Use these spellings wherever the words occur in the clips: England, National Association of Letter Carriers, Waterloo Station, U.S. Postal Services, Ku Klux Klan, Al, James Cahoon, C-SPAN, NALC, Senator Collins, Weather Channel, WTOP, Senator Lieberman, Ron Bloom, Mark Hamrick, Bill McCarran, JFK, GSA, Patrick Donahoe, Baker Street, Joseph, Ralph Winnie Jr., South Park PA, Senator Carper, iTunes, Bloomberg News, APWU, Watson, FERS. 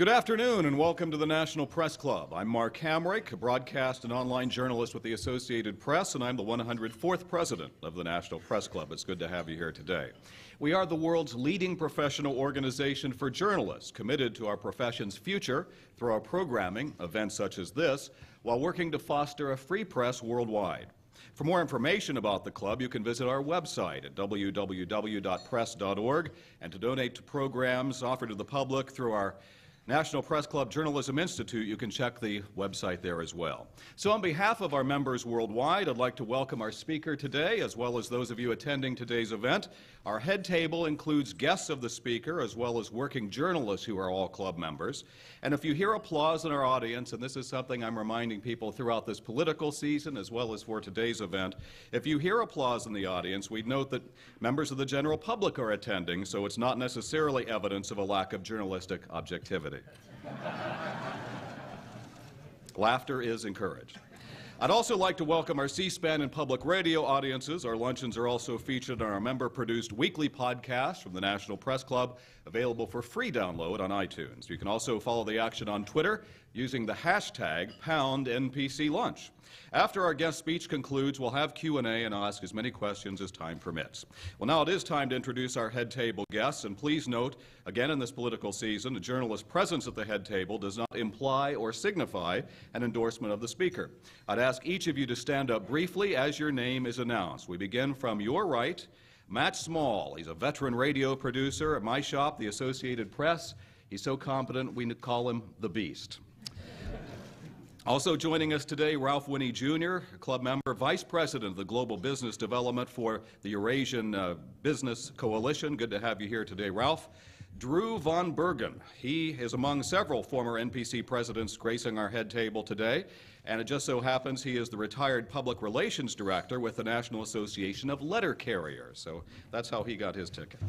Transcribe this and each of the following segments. Good afternoon and welcome to the National Press Club. I'm Mark Hamrick, a broadcast and online journalist with the Associated Press, and I'm the 104th president of the National Press Club. It's good to have you here today. We are the world's leading professional organization for journalists, committed to our profession's future through our programming, events such as this, while working to foster a free press worldwide. For more information about the club, you can visit our website at www.press.org, and to donate to programs offered to the public through our National Press Club Journalism Institute, you can check the website there as well. So on behalf of our members worldwide, I'd like to welcome our speaker today, as well as those of you attending today's event. Our head table includes guests of the speaker, as well as working journalists who are all club members. And if you hear applause in our audience, and this is something I'm reminding people throughout this political season, as well as for today's event, if you hear applause in the audience, we note that members of the general public are attending, so it's not necessarily evidence of a lack of journalistic objectivity. Laughter is encouraged. I'd also like to welcome our C-SPAN and public radio audiences. Our luncheons are also featured in our member-produced weekly podcast from the National Press Club, available for free download on iTunes. You can also follow the action on Twitter using the hashtag #NPCLunch. After our guest speech concludes, we'll have Q&A and ask as many questions as time permits. Well, now it is time to introduce our head table guests, and please note, again in this political season, a journalist's presence at the head table does not imply or signify an endorsement of the speaker. I'd ask each of you to stand up briefly as your name is announced. We begin from your right, Matt Small. He's a veteran radio producer at my shop, the Associated Press. He's so competent we call him the Beast. Also joining us today, Ralph Winnie Jr., a club member, Vice President of the Global Business Development for the Eurasian Business Coalition. Good to have you here today, Ralph. Drew Von Bergen. He is among several former NPC presidents gracing our head table today, and it just so happens he is the retired public relations director with the National Association of Letter Carriers, so that's how he got his ticket.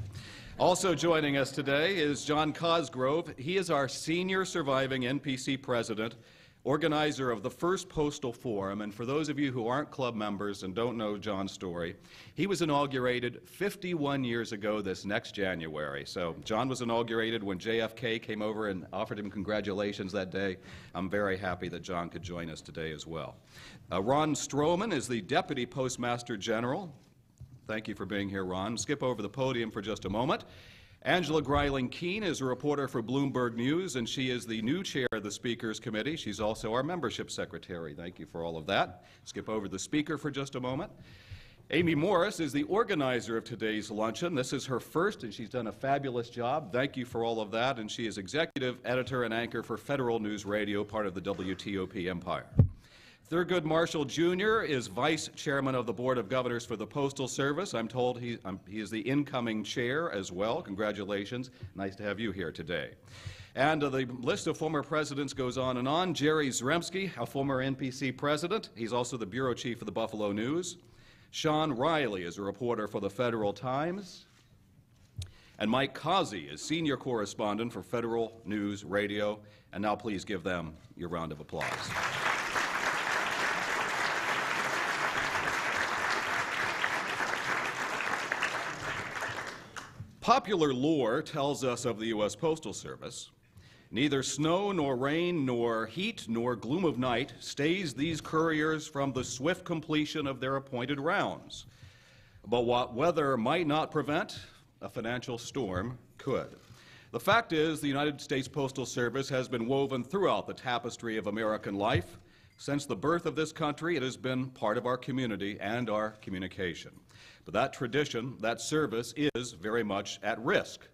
Also joining us today is John Cosgrove. He is our senior surviving NPC president, organizer of the First Postal Forum, and for those of you who aren't club members and don't know John's story, he was inaugurated 51 years ago this next January. So John was inaugurated when JFK came over and offered him congratulations that day. I'm very happy that John could join us today as well. Ron Stroman is the Deputy Postmaster General. Thank you for being here, Ron. Skip over the podium for just a moment. Angela Greiling Keene is a reporter for Bloomberg News, and she is the new chair of the Speakers Committee. She's also our membership secretary. Thank you for all of that. Skip over the speaker for just a moment. Amy Morris is the organizer of today's luncheon. This is her first, and she's done a fabulous job. Thank you for all of that. And she is executive editor and anchor for Federal News Radio, part of the WTOP empire. Thurgood Marshall Jr. is Vice Chairman of the Board of Governors for the Postal Service. I'm told he is the incoming chair as well. Congratulations. Nice to have you here today. And the list of former presidents goes on and on. Jerry Zremski, a former NPC president. He's also the bureau chief of the Buffalo News. Sean Riley is a reporter for the Federal Times. And Mike Causey is senior correspondent for Federal News Radio. And now please give them your round of applause. Popular lore tells us of the U.S. Postal Service, neither snow nor rain nor heat nor gloom of night stays these couriers from the swift completion of their appointed rounds. But what weather might not prevent, a financial storm could. The fact is, the United States Postal Service has been woven throughout the tapestry of American life. Since the birth of this country, it has been part of our community and our communication. But that tradition, that service, is very much at risk.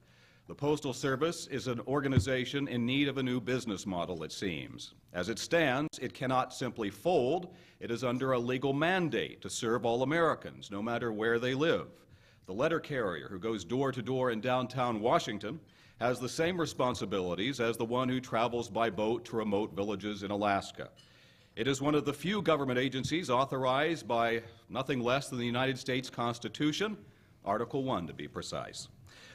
The Postal Service is an organization in need of a new business model, it seems. As it stands, it cannot simply fold. It is under a legal mandate to serve all Americans, no matter where they live. The letter carrier who goes door to door in downtown Washington has the same responsibilities as the one who travels by boat to remote villages in Alaska. It is one of the few government agencies authorized by nothing less than the United States Constitution, Article I to be precise.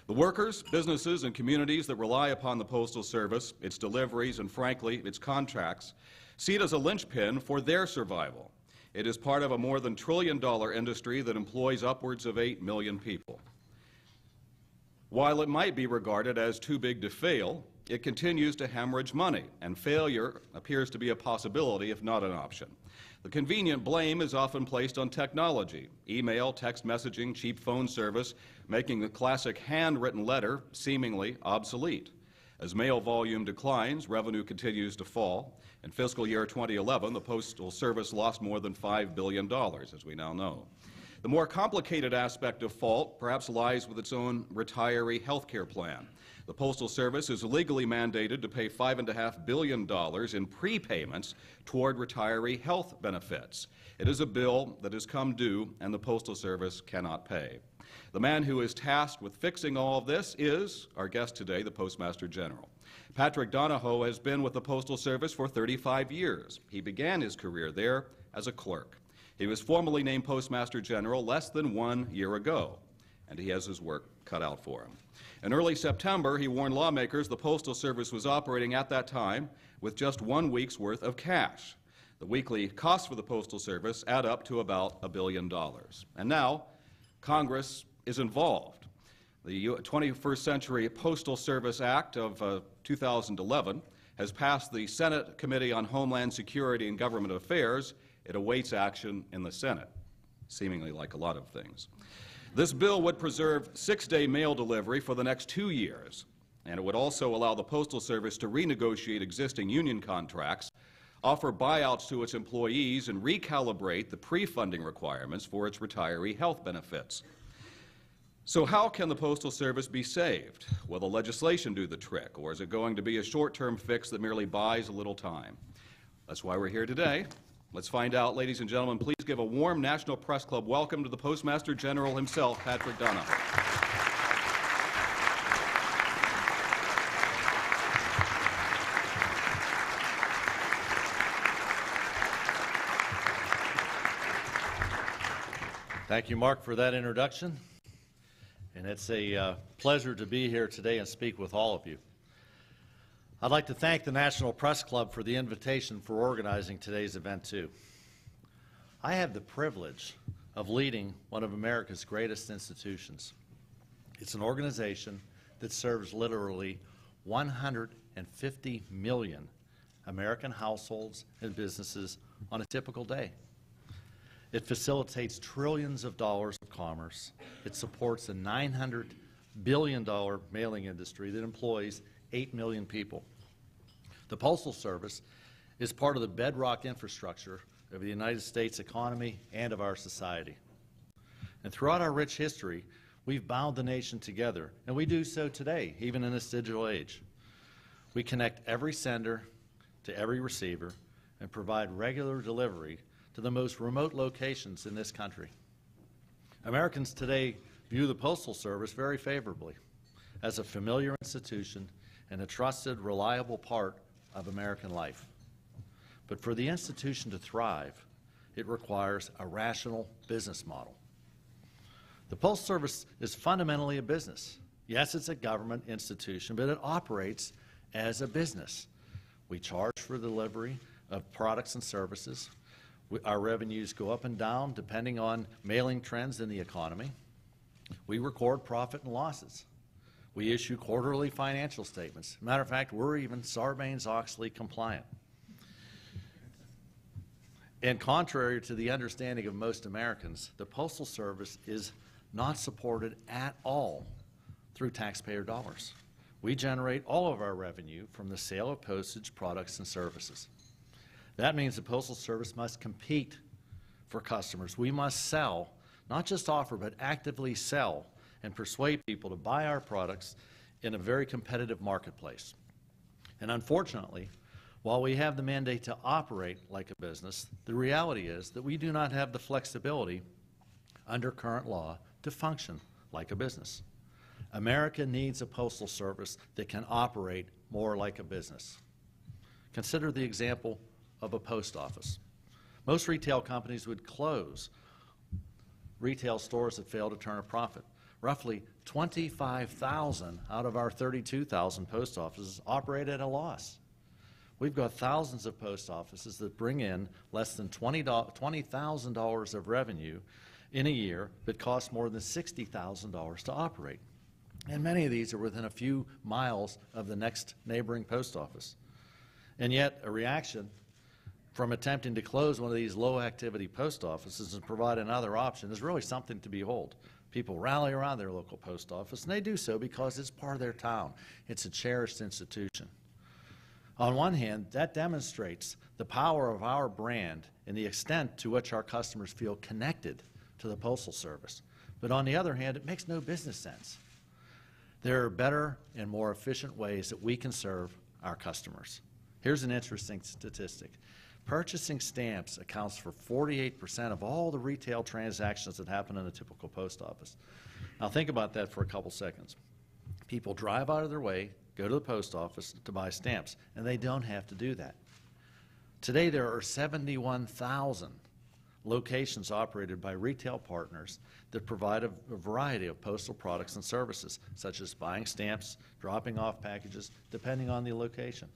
The workers, businesses, and communities that rely upon the Postal Service, its deliveries, and frankly, its contracts, see it as a linchpin for their survival. It is part of a more than trillion-dollar industry that employs upwards of 8 million people. While it might be regarded as too big to fail, it continues to hemorrhage money, and failure appears to be a possibility, if not an option. The convenient blame is often placed on technology, email, text messaging, cheap phone service, making the classic handwritten letter seemingly obsolete. As mail volume declines, revenue continues to fall. In fiscal year 2011, the Postal Service lost more than $5 billion, as we now know. The more complicated aspect of fault perhaps lies with its own retiree health care plan. The Postal Service is legally mandated to pay $5.5 billion in prepayments toward retiree health benefits. It is a bill that has come due, and the Postal Service cannot pay. The man who is tasked with fixing all of this is our guest today, the Postmaster General. Patrick Donahoe has been with the Postal Service for 35 years. He began his career there as a clerk. He was formally named Postmaster General less than 1 year ago, and he has his work cut out for him. In early September, he warned lawmakers the Postal Service was operating at that time with just 1 week's worth of cash. The weekly costs for the Postal Service add up to about $1 billion. And now, Congress is involved. The 21st Century Postal Service Act of 2011 has passed the Senate Committee on Homeland Security and Government Affairs. It awaits action in the Senate, seemingly like a lot of things. This bill would preserve six-day mail delivery for the next 2 years, and it would also allow the Postal Service to renegotiate existing union contracts, offer buyouts to its employees, and recalibrate the pre-funding requirements for its retiree health benefits. So how can the Postal Service be saved? Will the legislation do the trick, or is it going to be a short-term fix that merely buys a little time? That's why we're here today. Let's find out. Ladies and gentlemen, please give a warm National Press Club welcome to the Postmaster General himself, Patrick Donahoe. Thank you, Mark, for that introduction. And it's a pleasure to be here today and speak with all of you. I'd like to thank the National Press Club for the invitation for organizing today's event, too. I have the privilege of leading one of America's greatest institutions. It's an organization that serves literally 150 million American households and businesses on a typical day. It facilitates trillions of dollars of commerce. It supports a $900 billion mailing industry that employs 8 million people. The Postal Service is part of the bedrock infrastructure of the United States economy and of our society. And throughout our rich history, we've bound the nation together, and we do so today, even in this digital age. We connect every sender to every receiver and provide regular delivery to the most remote locations in this country. Americans today view the Postal Service very favorably as a familiar institution and a trusted, reliable part of American life. But for the institution to thrive, it requires a rational business model. The Postal Service is fundamentally a business. Yes, it's a government institution, but it operates as a business. We charge for delivery of products and services. Our revenues go up and down depending on mailing trends in the economy. We record profit and losses. We issue quarterly financial statements. Matter of fact, we're even Sarbanes-Oxley compliant. And contrary to the understanding of most Americans, the Postal Service is not supported at all through taxpayer dollars. We generate all of our revenue from the sale of postage, products, and services. That means the Postal Service must compete for customers. We must sell, not just offer, but actively sell and persuade people to buy our products in a very competitive marketplace. And unfortunately, while we have the mandate to operate like a business, the reality is that we do not have the flexibility under current law to function like a business. America needs a Postal Service that can operate more like a business. Consider the example of a post office. Most retail companies would close retail stores that fail to turn a profit. Roughly 25,000 out of our 32,000 post offices operate at a loss. We've got thousands of post offices that bring in less than $20,000 of revenue in a year that costs more than $60,000 to operate. And many of these are within a few miles of the next neighboring post office. And yet, a reaction from attempting to close one of these low-activity post offices and provide another option is really something to behold. People rally around their local post office, and they do so because it's part of their town. It's a cherished institution. On one hand, that demonstrates the power of our brand and the extent to which our customers feel connected to the Postal Service. But on the other hand, it makes no business sense. There are better and more efficient ways that we can serve our customers. Here's an interesting statistic. Purchasing stamps accounts for 48% of all the retail transactions that happen in a typical post office. Now think about that for a couple seconds. People drive out of their way, go to the post office to buy stamps, and they don't have to do that. Today there are 71,000 locations operated by retail partners that provide a variety of postal products and services, such as buying stamps, dropping off packages, depending on the location.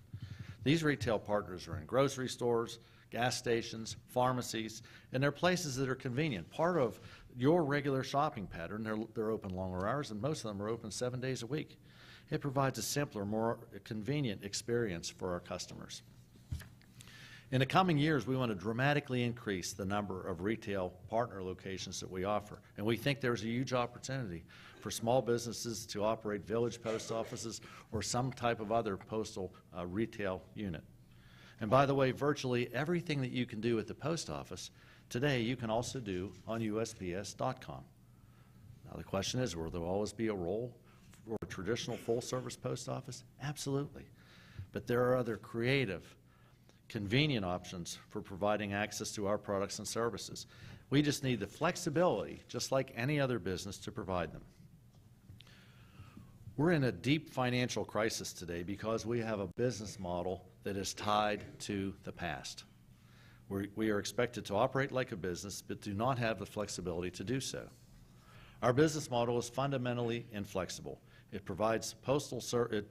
These retail partners are in grocery stores, gas stations, pharmacies, and they're places that are convenient, part of your regular shopping pattern. They're open longer hours, and most of them are open 7 days a week. It provides a simpler, more convenient experience for our customers. In the coming years, we want to dramatically increase the number of retail partner locations that we offer, and we think there's a huge opportunity for small businesses to operate village post offices or some type of other postal retail unit. And by the way, virtually everything that you can do at the post office today you can also do on USPS.com. Now the question is, will there always be a role for a traditional full-service post office? Absolutely. But there are other creative, convenient options for providing access to our products and services. We just need the flexibility, just like any other business, to provide them. We're in a deep financial crisis today because we have a business model that is tied to the past. We are expected to operate like a business but do not have the flexibility to do so. Our business model is fundamentally inflexible. It prevents the Postal Service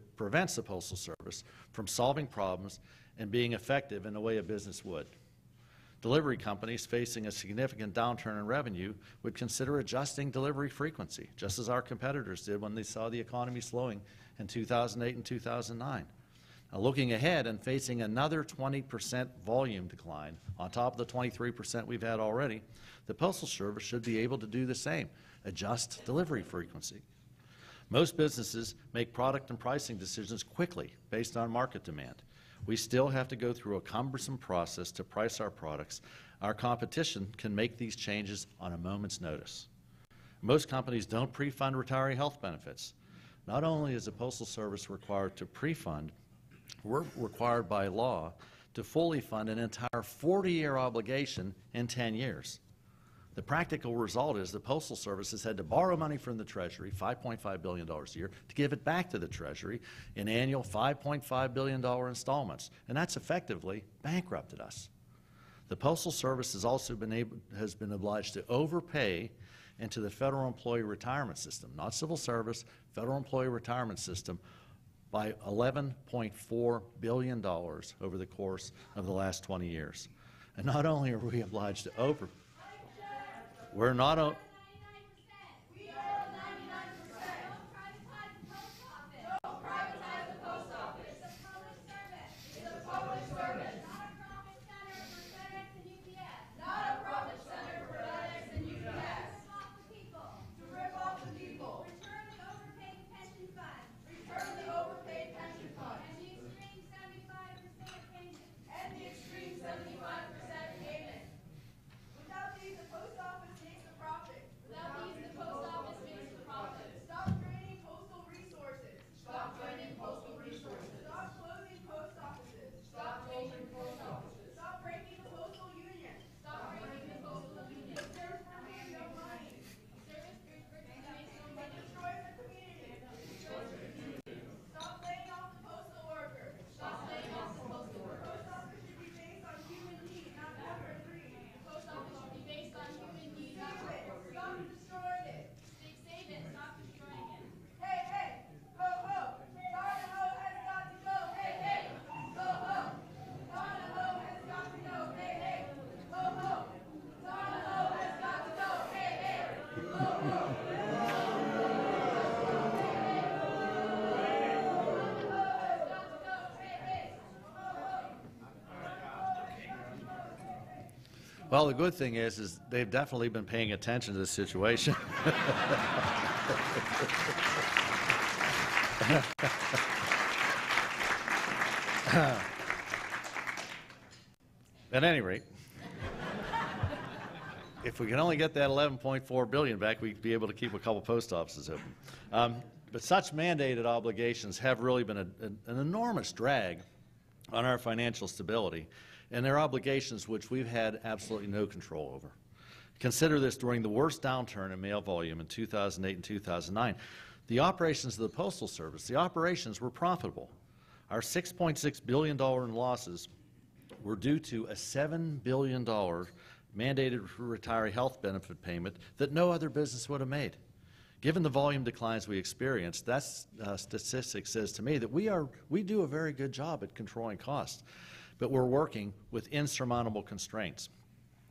from solving problems and being effective in the way a business would. Delivery companies facing a significant downturn in revenue would consider adjusting delivery frequency, just as our competitors did when they saw the economy slowing in 2008 and 2009. Now, looking ahead and facing another 20% volume decline on top of the 23% we've had already, the Postal Service should be able to do the same, adjust delivery frequency. Most businesses make product and pricing decisions quickly based on market demand. We still have to go through a cumbersome process to price our products. Our competition can make these changes on a moment's notice. Most companies don't pre-fund retiree health benefits. Not only is the Postal Service required to pre-fund, we're required by law to fully fund an entire 40-year obligation in 10 years. The practical result is the Postal Service has had to borrow money from the Treasury, $5.5 billion a year, to give it back to the Treasury in annual $5.5 billion installments, and that's effectively bankrupted us. The Postal Service has also has been obliged to overpay into the Federal Employee Retirement System, not civil service, Federal Employee Retirement System, by $11.4 billion over the course of the last 20 years. And not only are we obliged to overpay, we're not a we are 99%. Don't privatize the post office. It's a public service. Not a profit center for FedEx and UPS. To rip off the people. Return the overpaid pension fund. And the extreme 75% payment. Without these, the post office makes a profit. Stop draining postal resources. Stop closing post offices. Stop breaking the postal union. Service for man, no money. Service for man, no money. Destroys the community. Stop laying off the postal workers. Post office should be based on human need, not number three. Stop destroying it. Save it. Stop destroying it. Hey, hey, ho, ho. Donahoe has got to go. Hey, hey, ho, ho. Donahoe has got to go. Hey, hey, ho, ho. Donahoe has got to go. Hey, hey, ho, ho. Well, the good thing is they've definitely been paying attention to this situation. At any rate, if we can only get that $11.4 billion back, we'd be able to keep a couple post offices open. But such mandated obligations have really been an enormous drag on our financial stability, and their obligations which we've had absolutely no control over. Consider this: during the worst downturn in mail volume in 2008 and 2009, the operations of the Postal Service, the operations were profitable. Our $6.6 billion in losses were due to a $7 billion mandated retiree health benefit payment that no other business would have made. Given the volume declines we experienced, that statistic says to me that we do a very good job at controlling costs, but we're working with insurmountable constraints.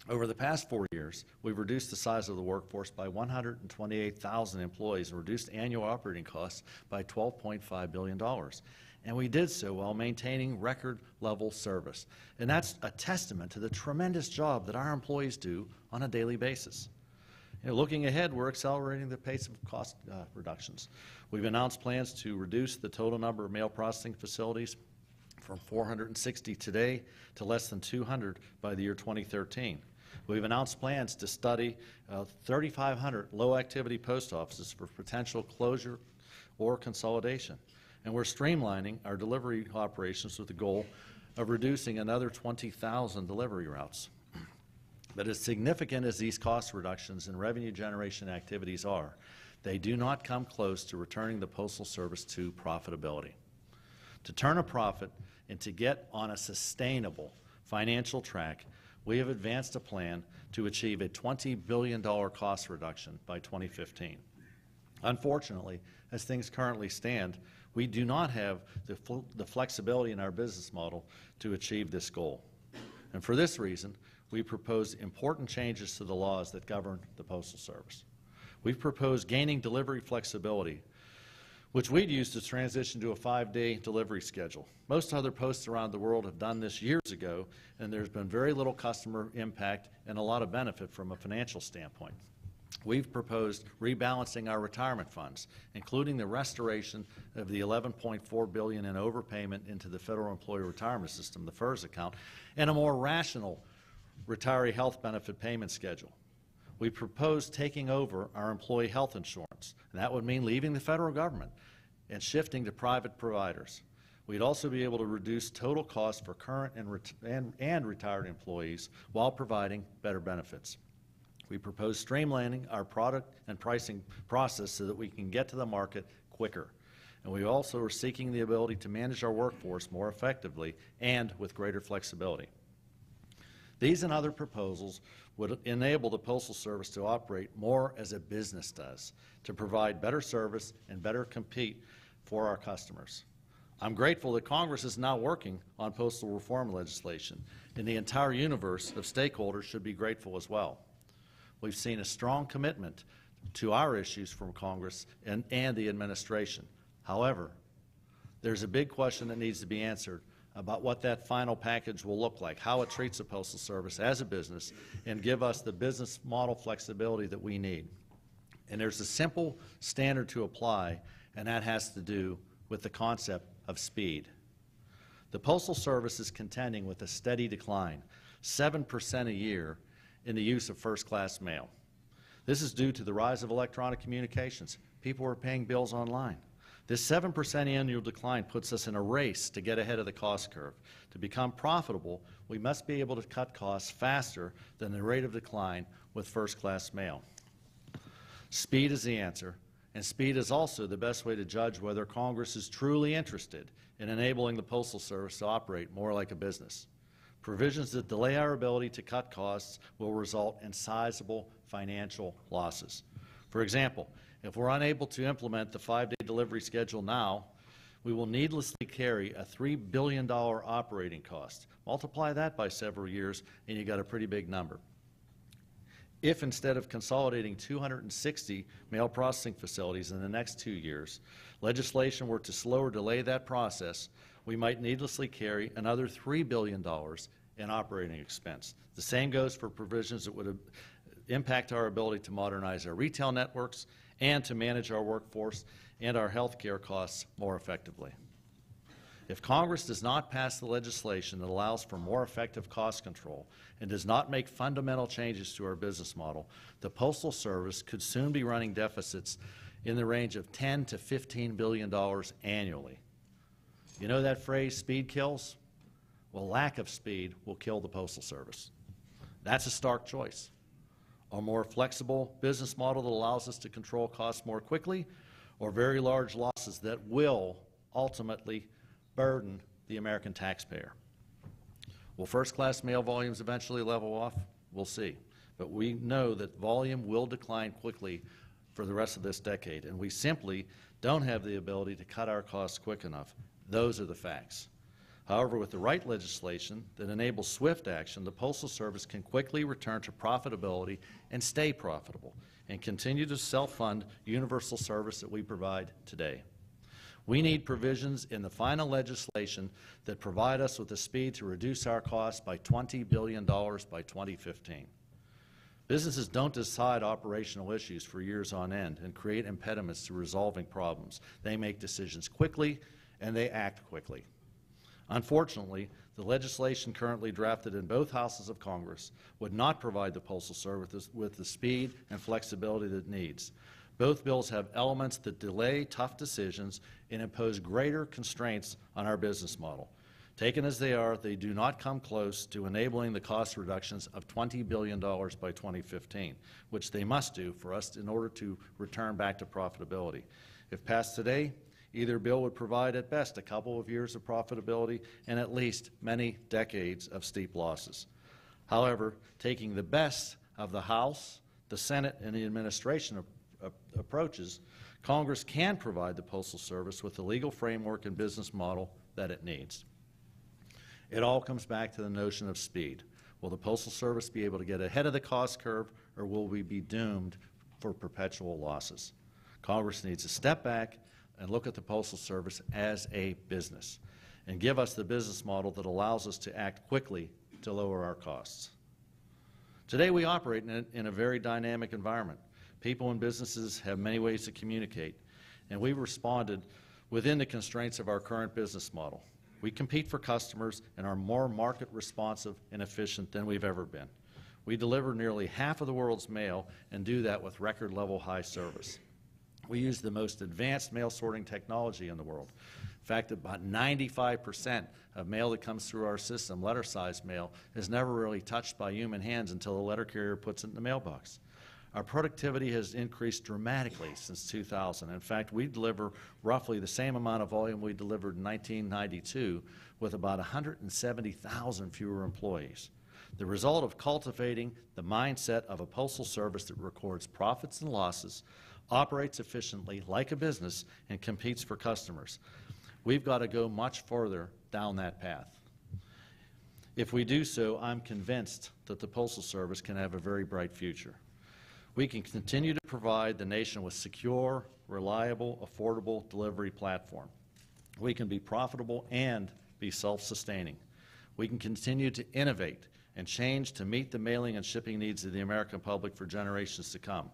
Over the past 4 years, we've reduced the size of the workforce by 128,000 employees and reduced annual operating costs by $12.5 billion. And we did so while maintaining record-level service. And that's a testament to the tremendous job that our employees do on a daily basis. You know, looking ahead, we're accelerating the pace of cost reductions. We've announced plans to reduce the total number of mail processing facilities from 460 today to less than 200 by the year 2013. We've announced plans to study 3,500 low-activity post offices for potential closure or consolidation. And we're streamlining our delivery operations with the goal of reducing another 20,000 delivery routes. But as significant as these cost reductions and revenue generation activities are, they do not come close to returning the Postal Service to profitability. To turn a profit and to get on a sustainable financial track, we have advanced a plan to achieve a $20 billion cost reduction by 2015. Unfortunately, as things currently stand, we do not have the flexibility in our business model to achieve this goal. And for this reason, we propose important changes to the laws that govern the Postal Service. We've proposed gaining delivery flexibility, which we'd use to transition to a 5-day delivery schedule. Most other posts around the world have done this years ago, and there's been very little customer impact and a lot of benefit from a financial standpoint. We've proposed rebalancing our retirement funds, including the restoration of the $11.4 billion in overpayment into the Federal Employee Retirement System, the FERS account, and a more rational retiree health benefit payment schedule. We propose taking over our employee health insurance, and that would mean leaving the federal government and shifting to private providers. We'd also be able to reduce total costs for current and retired employees while providing better benefits. We propose streamlining our product and pricing process so that we can get to the market quicker. And we also are seeking the ability to manage our workforce more effectively and with greater flexibility. These and other proposals would enable the Postal Service to operate more as a business does, to provide better service and better compete for our customers. I'm grateful that Congress is now working on postal reform legislation, and the entire universe of stakeholders should be grateful as well. We've seen a strong commitment to our issues from Congress and the administration. However, there's a big question that needs to be answered about what that final package will look like, how it treats the Postal Service as a business, and give us the business model flexibility that we need. And there's a simple standard to apply, and that has to do with the concept of speed. The Postal Service is contending with a steady decline, 7% a year, in the use of first-class mail. This is due to the rise of electronic communications. People are paying bills online. This 7% annual decline puts us in a race to get ahead of the cost curve. To become profitable, we must be able to cut costs faster than the rate of decline with first-class mail. Speed is the answer, and speed is also the best way to judge whether Congress is truly interested in enabling the Postal Service to operate more like a business. Provisions that delay our ability to cut costs will result in sizable financial losses. For example, if we're unable to implement the 5-day delivery schedule now, we will needlessly carry a $3 billion operating cost. Multiply that by several years, and you got a pretty big number. If instead of consolidating 260 mail processing facilities in the next 2 years, legislation were to slow or delay that process, we might needlessly carry another $3 billion and operating expense. The same goes for provisions that would impact our ability to modernize our retail networks and to manage our workforce and our health care costs more effectively. If Congress does not pass the legislation that allows for more effective cost control and does not make fundamental changes to our business model, the Postal Service could soon be running deficits in the range of $10 to $15 billion annually. You know that phrase, speed kills? Well, lack of speed will kill the Postal Service. That's a stark choice. A more flexible business model that allows us to control costs more quickly, or very large losses that will ultimately burden the American taxpayer. Will first-class mail volumes eventually level off? We'll see. But we know that volume will decline quickly for the rest of this decade, and we simply don't have the ability to cut our costs quick enough. Those are the facts. However, with the right legislation that enables swift action, the Postal Service can quickly return to profitability and stay profitable and continue to self-fund universal service that we provide today. We need provisions in the final legislation that provide us with the speed to reduce our costs by $20 billion by 2015. Businesses don't decide operational issues for years on end and create impediments to resolving problems. They make decisions quickly and they act quickly. Unfortunately, the legislation currently drafted in both houses of Congress would not provide the Postal Service with the speed and flexibility that it needs. Both bills have elements that delay tough decisions and impose greater constraints on our business model. Taken as they are, they do not come close to enabling the cost reductions of $20 billion by 2015, which they must do for us in order to return back to profitability. If passed today, either bill would provide at best a couple of years of profitability and at least many decades of steep losses. However, taking the best of the House, the Senate, and the administration approaches, Congress can provide the Postal Service with the legal framework and business model that it needs. It all comes back to the notion of speed. Will the Postal Service be able to get ahead of the cost curve, or will we be doomed for perpetual losses? Congress needs to step back and look at the Postal Service as a business and give us the business model that allows us to act quickly to lower our costs. Today we operate in a very dynamic environment. People and businesses have many ways to communicate, and we've responded within the constraints of our current business model. We compete for customers and are more market responsive and efficient than we've ever been. We deliver nearly half of the world's mail and do that with record-level high service. We use the most advanced mail sorting technology in the world. In fact, about 95% of mail that comes through our system, letter-sized mail, is never really touched by human hands until the letter carrier puts it in the mailbox. Our productivity has increased dramatically since 2000. In fact, we deliver roughly the same amount of volume we delivered in 1992 with about 170,000 fewer employees. The result of cultivating the mindset of a Postal Service that records profits and losses, operates efficiently like a business, and competes for customers. We've got to go much further down that path. If we do so, I'm convinced that the Postal Service can have a very bright future. We can continue to provide the nation with secure, reliable, affordable delivery platform. We can be profitable and be self-sustaining. We can continue to innovate and change to meet the mailing and shipping needs of the American public for generations to come.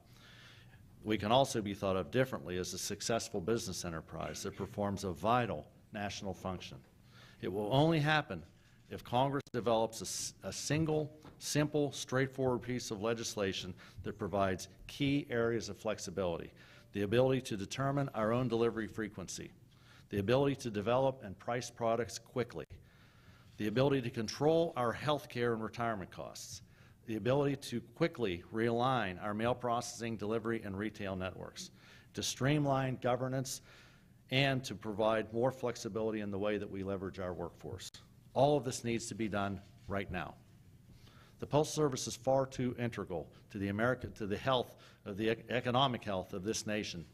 We can also be thought of differently as a successful business enterprise that performs a vital national function. It will only happen if Congress develops a single, simple, straightforward piece of legislation that provides key areas of flexibility, the ability to determine our own delivery frequency, the ability to develop and price products quickly, the ability to control our health care and retirement costs, the ability to quickly realign our mail processing, delivery, and retail networks, to streamline governance, and to provide more flexibility in the way that we leverage our workforce. All of this needs to be done right now. The Postal Service is far too integral to the health of the economic health of this nation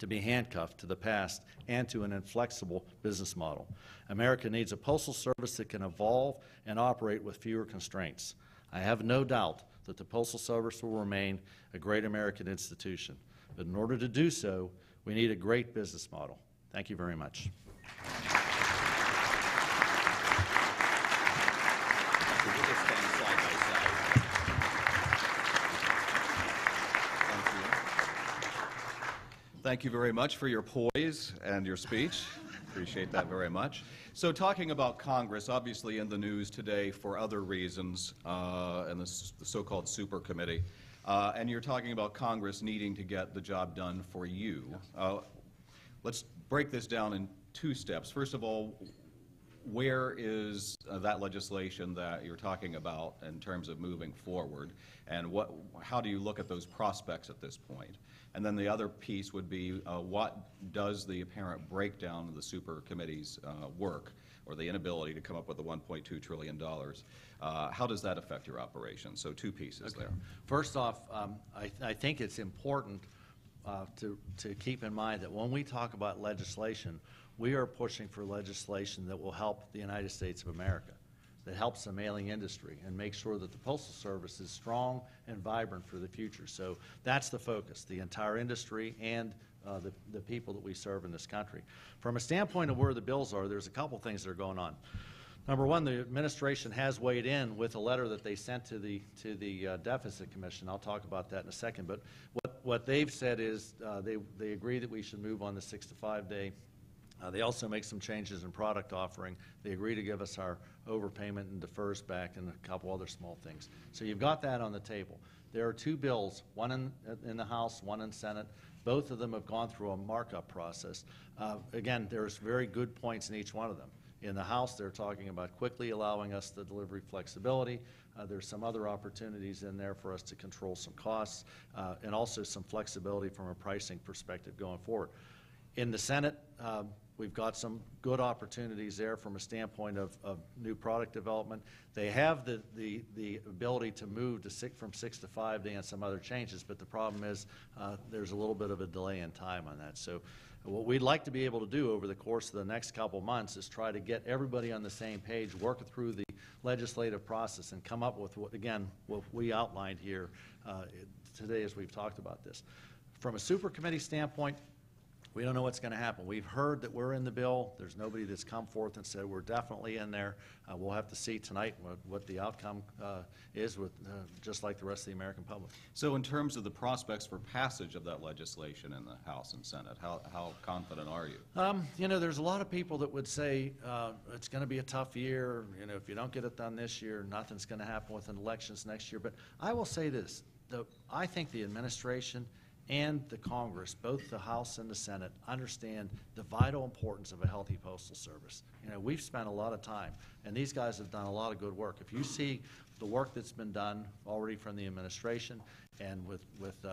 to be handcuffed to the past and to an inflexible business model. America needs a Postal Service that can evolve and operate with fewer constraints. I have no doubt that the Postal Service will remain a great American institution, but in order to do so, we need a great business model. Thank you very much. Thank you very much for your poise and your speech. Appreciate that very much. So talking about Congress, obviously in the news today for other reasons, and the so-called super committee, and you're talking about Congress needing to get the job done for you. Let's break this down in two steps. First of all, where is that legislation that you're talking about in terms of moving forward, and how do you look at those prospects at this point? And then the other piece would be what does the apparent breakdown of the super committee's work, or the inability to come up with the $1.2 trillion, how does that affect your operation? So two pieces there. First off, I think it's important to keep in mind that when we talk about legislation, we are pushing for legislation that will help the United States of America, that helps the mailing industry and makes sure that the Postal Service is strong and vibrant for the future. So that's the focus, the entire industry and the people that we serve in this country. From a standpoint of where the bills are, there's a couple things that are going on. Number one, the administration has weighed in with a letter that they sent to the Deficit Commission. I'll talk about that in a second. But what they've said is they agree that we should move on the 6 to 5 day. They also make some changes in product offering. They agree to give us our overpayment and defers back and a couple other small things. So you've got that on the table. There are two bills, one in the House, one in Senate. Both of them have gone through a markup process. Again, there's very good points in each one of them. In the House, they're talking about quickly allowing us the delivery flexibility. There's some other opportunities in there for us to control some costs and also some flexibility from a pricing perspective going forward. In the Senate, we've got some good opportunities there from a standpoint of new product development. They have the ability to move to from 6 to 5 day and some other changes, but the problem is there's a little bit of a delay in time on that. So what we'd like to be able to do over the course of the next couple months is try to get everybody on the same page, work through the legislative process, and come up with, what we outlined here today as we've talked about this. From a super committee standpoint, we don't know what's going to happen. We've heard that we're in the bill. There's nobody that's come forth and said we're definitely in there. We'll have to see tonight what the outcome is, just like the rest of the American public. So in terms of the prospects for passage of that legislation in the House and Senate, how confident are you? You know, there's a lot of people that would say it's going to be a tough year. You know, if you don't get it done this year, nothing's going to happen with elections next year. But I will say this. I think the administration and the Congress, both the House and the Senate, understand the vital importance of a healthy Postal Service. You know, we've spent a lot of time, and these guys have done a lot of good work. If you see the work that's been done already from the administration and with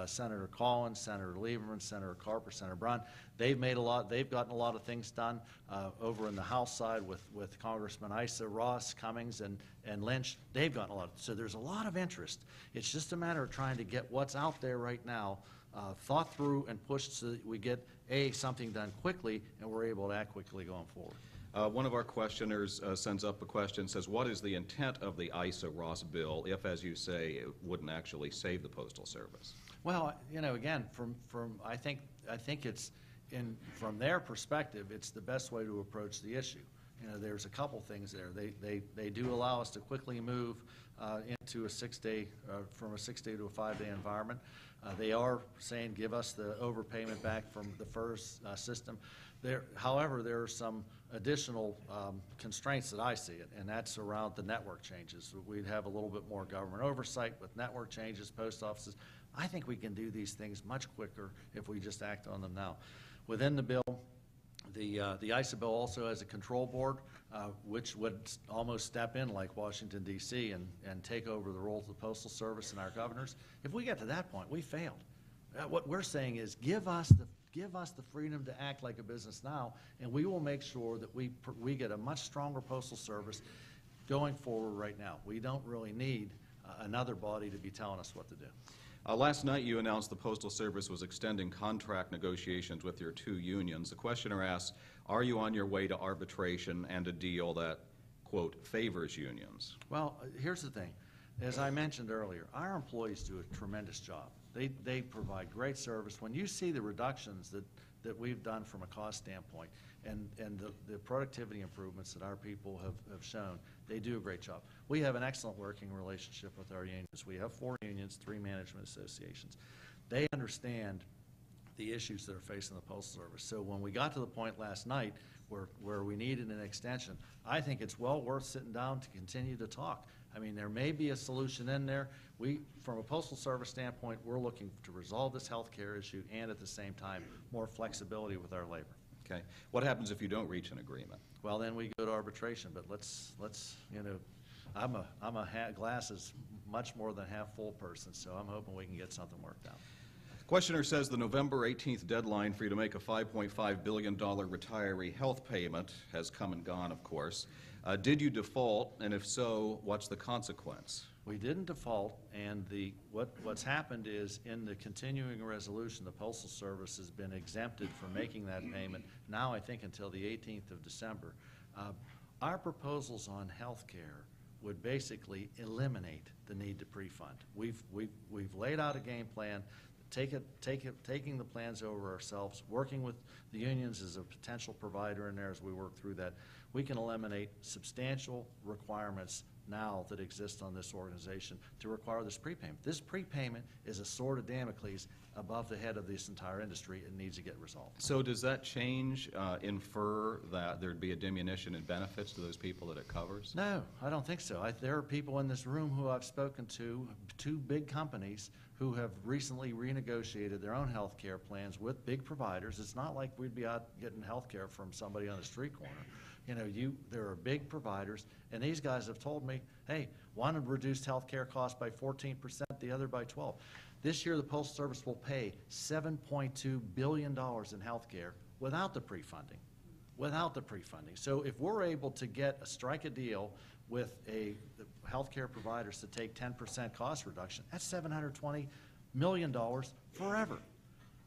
Senator Collins, Senator Lieberman, Senator Carper, Senator Brown, they've made a lot. They've gotten a lot of things done over in the House side with Congressman Issa, Ross, Cummings, and Lynch. They've gotten a lot. So there's a lot of interest. It's just a matter of trying to get what's out there right now thought through and pushed so that we get, A, something done quickly, and we're able to act quickly going forward. One of our questioners sends up a question, says, what is the intent of the Issa Ross bill if, as you say, it wouldn't actually save the Postal Service? Well, you know, again, from I think it's, from their perspective, it's the best way to approach the issue. You know, there's a couple things there. They do allow us to quickly move into a 6 day, from a 6 day to a 5 day environment. They are saying give us the overpayment back from the FERS system. However, there are some additional constraints that I see it, and that's around the network changes. We'd have a little bit more government oversight with network changes, post offices. I think we can do these things much quicker if we just act on them now. Within the bill, the Issa bill also has a control board, which would almost step in like Washington, D.C. and take over the role of the Postal Service and our governors. If we get to that point, we failed. What we're saying is give us the freedom to act like a business now, and we will make sure that we get a much stronger Postal Service going forward right now. We don't really need another body to be telling us what to do. Last night you announced the Postal Service was extending contract negotiations with your two unions. The questioner asks, are you on your way to arbitration and a deal that, quote, favors unions? Well, here's the thing. As I mentioned earlier, our employees do a tremendous job. They provide great service. When you see the reductions that we've done from a cost standpoint and the productivity improvements that our people have shown, they do a great job. We have an excellent working relationship with our unions. We have 4 unions, 3 management associations. They understand the issues that are facing the Postal Service. So when we got to the point last night where we needed an extension, I think it's well worth sitting down to continue to talk. I mean, there may be a solution in there. We, from a Postal Service standpoint, we're looking to resolve this health care issue and at the same time more flexibility with our labor. Okay. What happens if you don't reach an agreement? Well, then we go to arbitration, but let's you know, I'm a glass is much more than half full person, so I'm hoping we can get something worked out. Questioner says the November 18th deadline for you to make a $5.5 billion retiree health payment has come and gone, of course. Did you default, and if so, what's the consequence? We didn't default, and what's happened is in the continuing resolution, the Postal Service has been exempted from making that payment now, I think, until the 18th of December. Our proposals on health care would basically eliminate the need to pre-fund. We've laid out a game plan. Taking the plans over ourselves, working with the unions as a potential provider in there as we work through that, we can eliminate substantial requirements now that exist on this organization to require this prepayment. This prepayment is a sword of Damocles above the head of this entire industry and needs to get resolved. So does that change infer that there'd be a diminution in benefits to those people that it covers? No, I don't think so. There are people in this room who I've spoken to, two big companies, who have recently renegotiated their own health care plans with big providers. It's not like we'd be out getting health care from somebody on the street corner. You know, there are big providers, and these guys have told me, hey, one had reduced health care costs by 14%, the other by 12%. This year, the Postal Service will pay $7.2 billion in health care without the pre-funding, So if we're able to strike a deal with the health care providers to take 10% cost reduction, that's $720 million forever.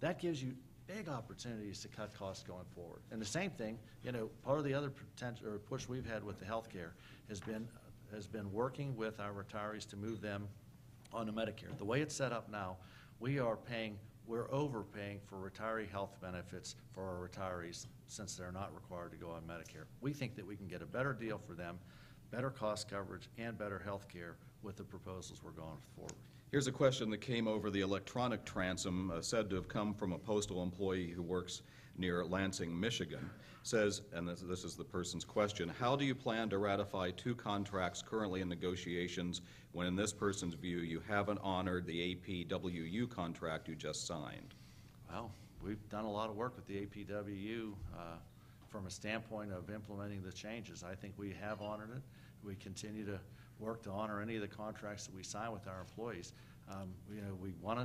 That gives you big opportunities to cut costs going forward. And the same thing, you know, part of the other potential or push we've had with the healthcare has been working with our retirees to move them onto Medicare. The way it's set up now, we're overpaying for retiree health benefits for our retirees since they're not required to go on Medicare. We think that we can get a better deal for them, better cost coverage, and better healthcare with the proposals we're going forward. Here's a question that came over the electronic transom, said to have come from a postal employee who works near Lansing, Michigan. Says, and this is the person's question, how do you plan to ratify two contracts currently in negotiations when, in this person's view, you haven't honored the APWU contract you just signed? Well, we've done a lot of work with the APWU from a standpoint of implementing the changes. I think we have honored it. We continue to work to honor any of the contracts that we sign with our employees. You know,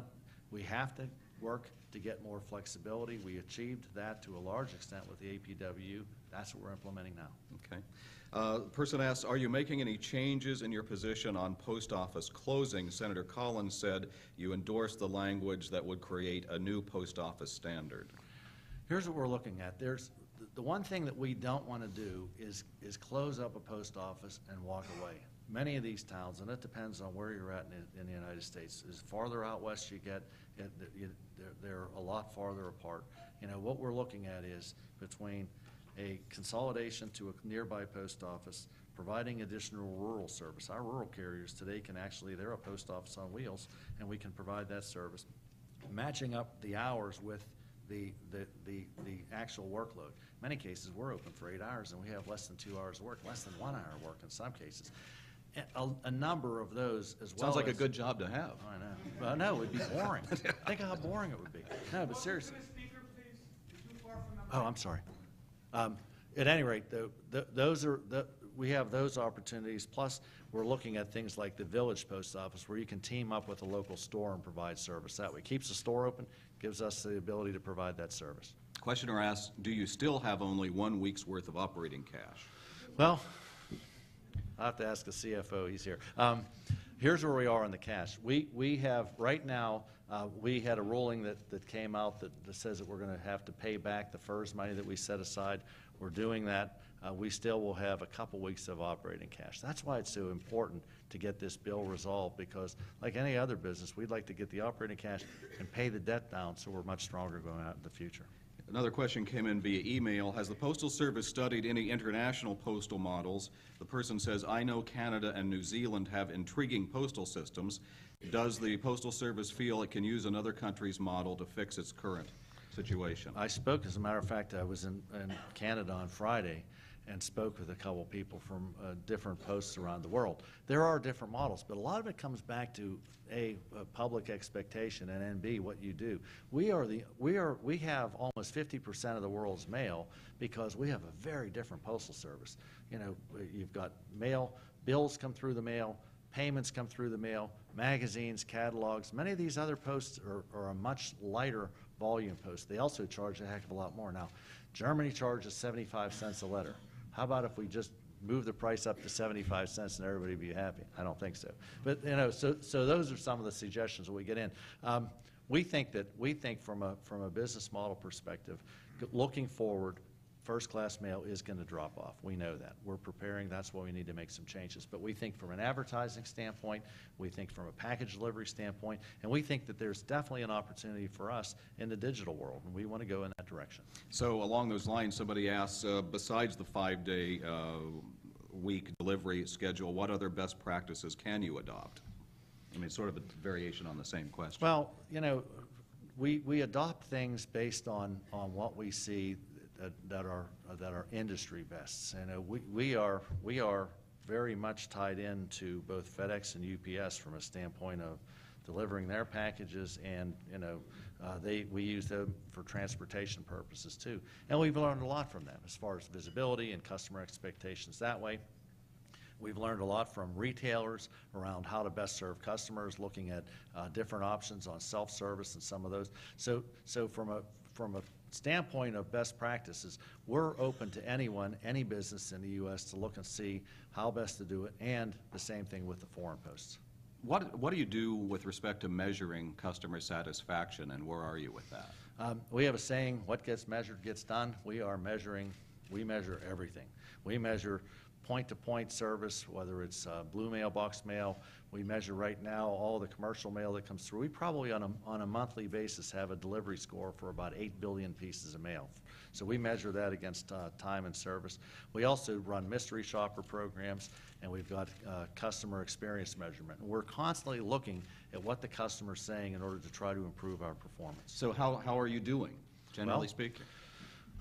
we have to work to get more flexibility. We achieved that to a large extent with the APWU. That's what we're implementing now. Okay. The person asks, are you making any changes in your position on post office closing? Senator Collins said you endorsed the language that would create a new post office standard. Here's what we're looking at. The one thing that we don't want to do is close up a post office and walk away. Many of these towns, and it depends on where you're at in the United States, as farther out west you get, they're a lot farther apart. You know, what we're looking at is between a consolidation to a nearby post office, providing additional rural service. Our rural carriers today they're a post office on wheels, and we can provide that service, matching up the hours with the actual workload. In many cases, we're open for 8 hours, and we have less than 2 hours of work, less than 1 hour work in some cases. A number of those as well. Sounds like a good job to have. I know. Well, no, it would be boring. Think of how boring it would be. No, but seriously. Oh, I'm sorry. At any rate, we have those opportunities. Plus, we're looking at things like the village post office, where you can team up with a local store and provide service. That way, keeps the store open, gives us the ability to provide that service. Questioner asks, do you still have only 1 week's worth of operating cash? Well, I have to ask the CFO. He's here. Here's where we are on the cash. We have right now. We had a ruling that came out that says that we're going to have to pay back the FERS money that we set aside. We're doing that. We still will have a couple weeks of operating cash. That's why it's so important to get this bill resolved, because like any other business, we'd like to get the operating cash and pay the debt down so we're much stronger going out in the future. Another question came in via email. Has the Postal Service studied any international postal models? The person says, I know Canada and New Zealand have intriguing postal systems. Does the Postal Service feel it can use another country's model to fix its current situation? I spoke, as a matter of fact, I was in Canada on Friday and spoke with a couple of people from different posts around the world. There are different models, but a lot of it comes back to A, public expectation, and then B, what you do. We have almost 50% of the world's mail because we have a very different postal service. You know, you've got mail, bills come through the mail, payments come through the mail, magazines, catalogs. Many of these other posts are a much lighter volume post. They also charge a heck of a lot more. Now, Germany charges 75 cents a letter. How about if we just move the price up to 75 cents and everybody be happy? I don't think so. But you know, so those are some of the suggestions that we get in. We think from a business model perspective, looking forward, first-class mail is going to drop off. We know that. We're preparing. That's why we need to make some changes. But we think from an advertising standpoint, we think from a package delivery standpoint, and we think that there's definitely an opportunity for us in the digital world, and we want to go in that direction. So along those lines, somebody asks, besides the five-day week delivery schedule, what other best practices can you adopt? I mean, sort of a variation on the same question. Well, you know, we adopt things based on what we see that our industry vests, and we are very much tied into both FedEx and UPS from a standpoint of delivering their packages, and you know we use them for transportation purposes too, and we've learned a lot from them as far as visibility and customer expectations that way. We've learned a lot from retailers around how to best serve customers, looking at different options on self-service and some of those. So from a standpoint of best practices, we're open to anyone, any business in the U.S. to look and see how best to do it, and the same thing with the foreign posts. What do you do with respect to measuring customer satisfaction, and where are you with that? We have a saying, what gets measured gets done. We measure everything. We measure point-to-point service, whether it's blue mailbox mail. We measure right now all the commercial mail that comes through. We probably on a monthly basis have a delivery score for about 8 billion pieces of mail. So we measure that against time and service. We also run mystery shopper programs, and we've got customer experience measurement. We're constantly looking at what the customer's saying in order to try to improve our performance. So how are you doing, generally speaking?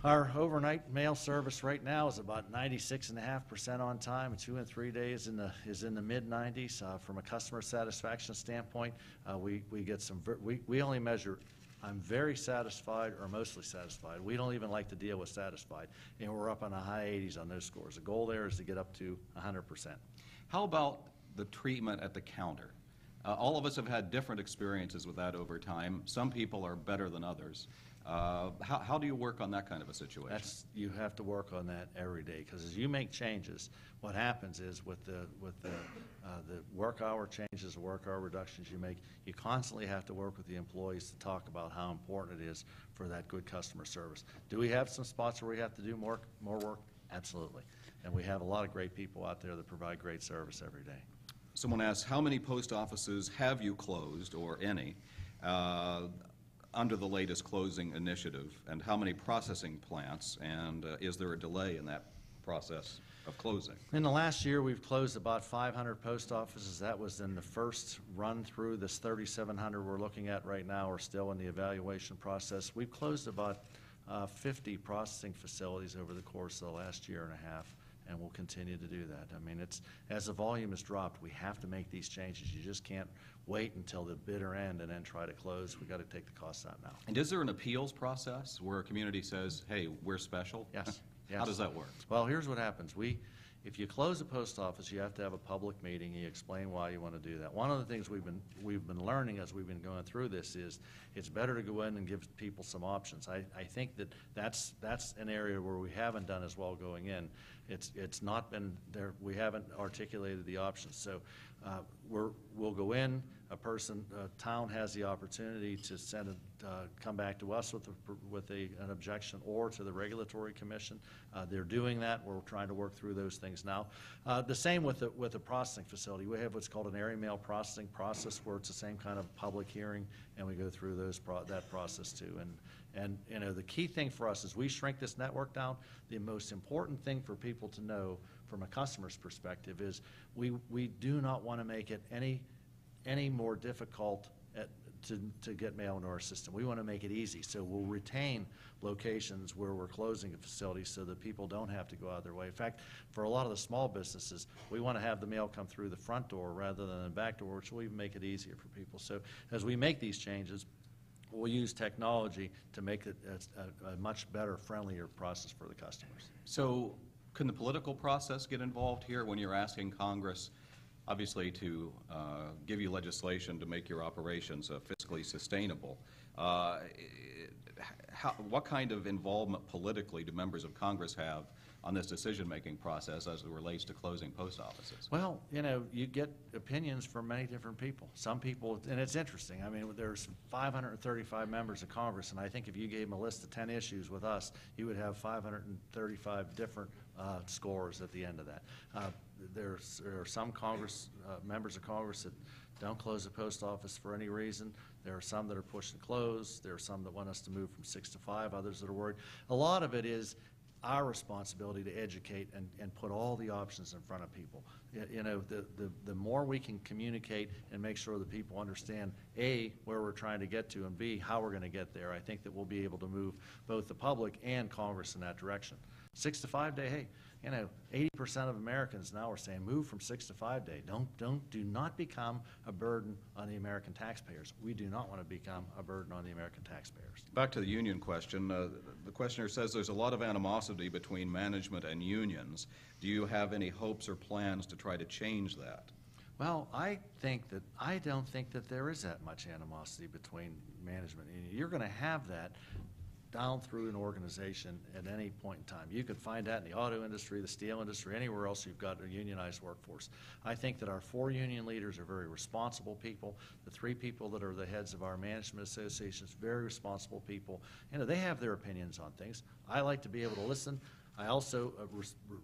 Our overnight mail service right now is about 96.5% on time. 2 and 3 days is in the mid-90s. From a customer satisfaction standpoint, we get some. We only measure. I'm very satisfied or mostly satisfied. We don't even like to deal with satisfied, and we're up in the high 80s on those scores. The goal there is to get up to 100%. How about the treatment at the counter? All of us have had different experiences with that over time. Some people are better than others. How do you work on that kind of a situation? You have to work on that every day, because as you make changes, what happens is with the work hour changes, work hour reductions you make, you constantly have to work with the employees to talk about how important it is for that good customer service. Do we have some spots where we have to do more work? Absolutely. And we have a lot of great people out there that provide great service every day. Someone asked, how many post offices have you closed, or any, under the latest closing initiative, and how many processing plants, and is there a delay in that process of closing? In the last year, we've closed about 500 post offices. That was in the first run through. This 3,700 we're looking at right now are still in the evaluation process. We've closed about 50 processing facilities over the course of the last year and a half, and we'll continue to do that. I mean, it's as the volume is dropped, we have to make these changes. You just can't wait until the bitter end and then try to close. We've got to take the costs out now. And is there an appeals process where a community says, hey, we're special? Yes. Yes. How does that work? Well, here's what happens. If you close a post office, you have to have a public meeting. You explain why you want to do that. One of the things we've been learning as we've been going through this is it's better to go in and give people some options. I think that's an area where we haven't done as well going in. It's not been there. We haven't articulated the options. So we'll go in. A town has the opportunity to come back to us with an objection, or to the regulatory commission. They're doing that. We're trying to work through those things now. The same with the processing facility. We have what's called an area mail processing process, where it's the same kind of public hearing, and we go through that process too. And you know, the key thing for us is we shrink this network down. The most important thing for people to know from a customer's perspective is we do not want to make it any more difficult to get mail into our system. We want to make it easy, so we'll retain locations where we're closing a facility so that people don't have to go out of their way. In fact, for a lot of the small businesses, we want to have the mail come through the front door rather than the back door, which will even make it easier for people. So as we make these changes, we'll use technology to make it a much better, friendlier process for the customers. So can the political process get involved here when you're asking Congress, obviously, to give you legislation to make your operations fiscally sustainable? What kind of involvement politically do members of Congress have on this decision-making process as it relates to closing post offices? Well, you know, you get opinions from many different people. Some people, and it's interesting, I mean, there's 535 members of Congress, and I think if you gave them a list of 10 issues with us, you would have 535 different scores at the end of that. There are some Congress members of Congress that don't close the post office for any reason. There are some that are pushing to close. There are some that want us to move from 6 to 5, others that are worried. A lot of it is our responsibility to educate and put all the options in front of people. You know, the more we can communicate and make sure that people understand, A, where we're trying to get to, and B, how we're going to get there, I think that we'll be able to move both the public and Congress in that direction. 6 to 5 day, hey, you know, 80% of Americans now are saying move from 6 to 5 day. Do not become a burden on the American taxpayers. We do not want to become a burden on the American taxpayers. Back to the union question. The questioner says there's a lot of animosity between management and unions. Do you have any hopes or plans to try to change that? Well, I don't think that there is that much animosity between management and union. You're going to have that down through an organization at any point in time. You could find that in the auto industry, the steel industry, anywhere else you've got a unionized workforce. I think that our 4 union leaders are very responsible people. The 3 people that are the heads of our management associations, very responsible people. You know, they have their opinions on things. I like to be able to listen. I also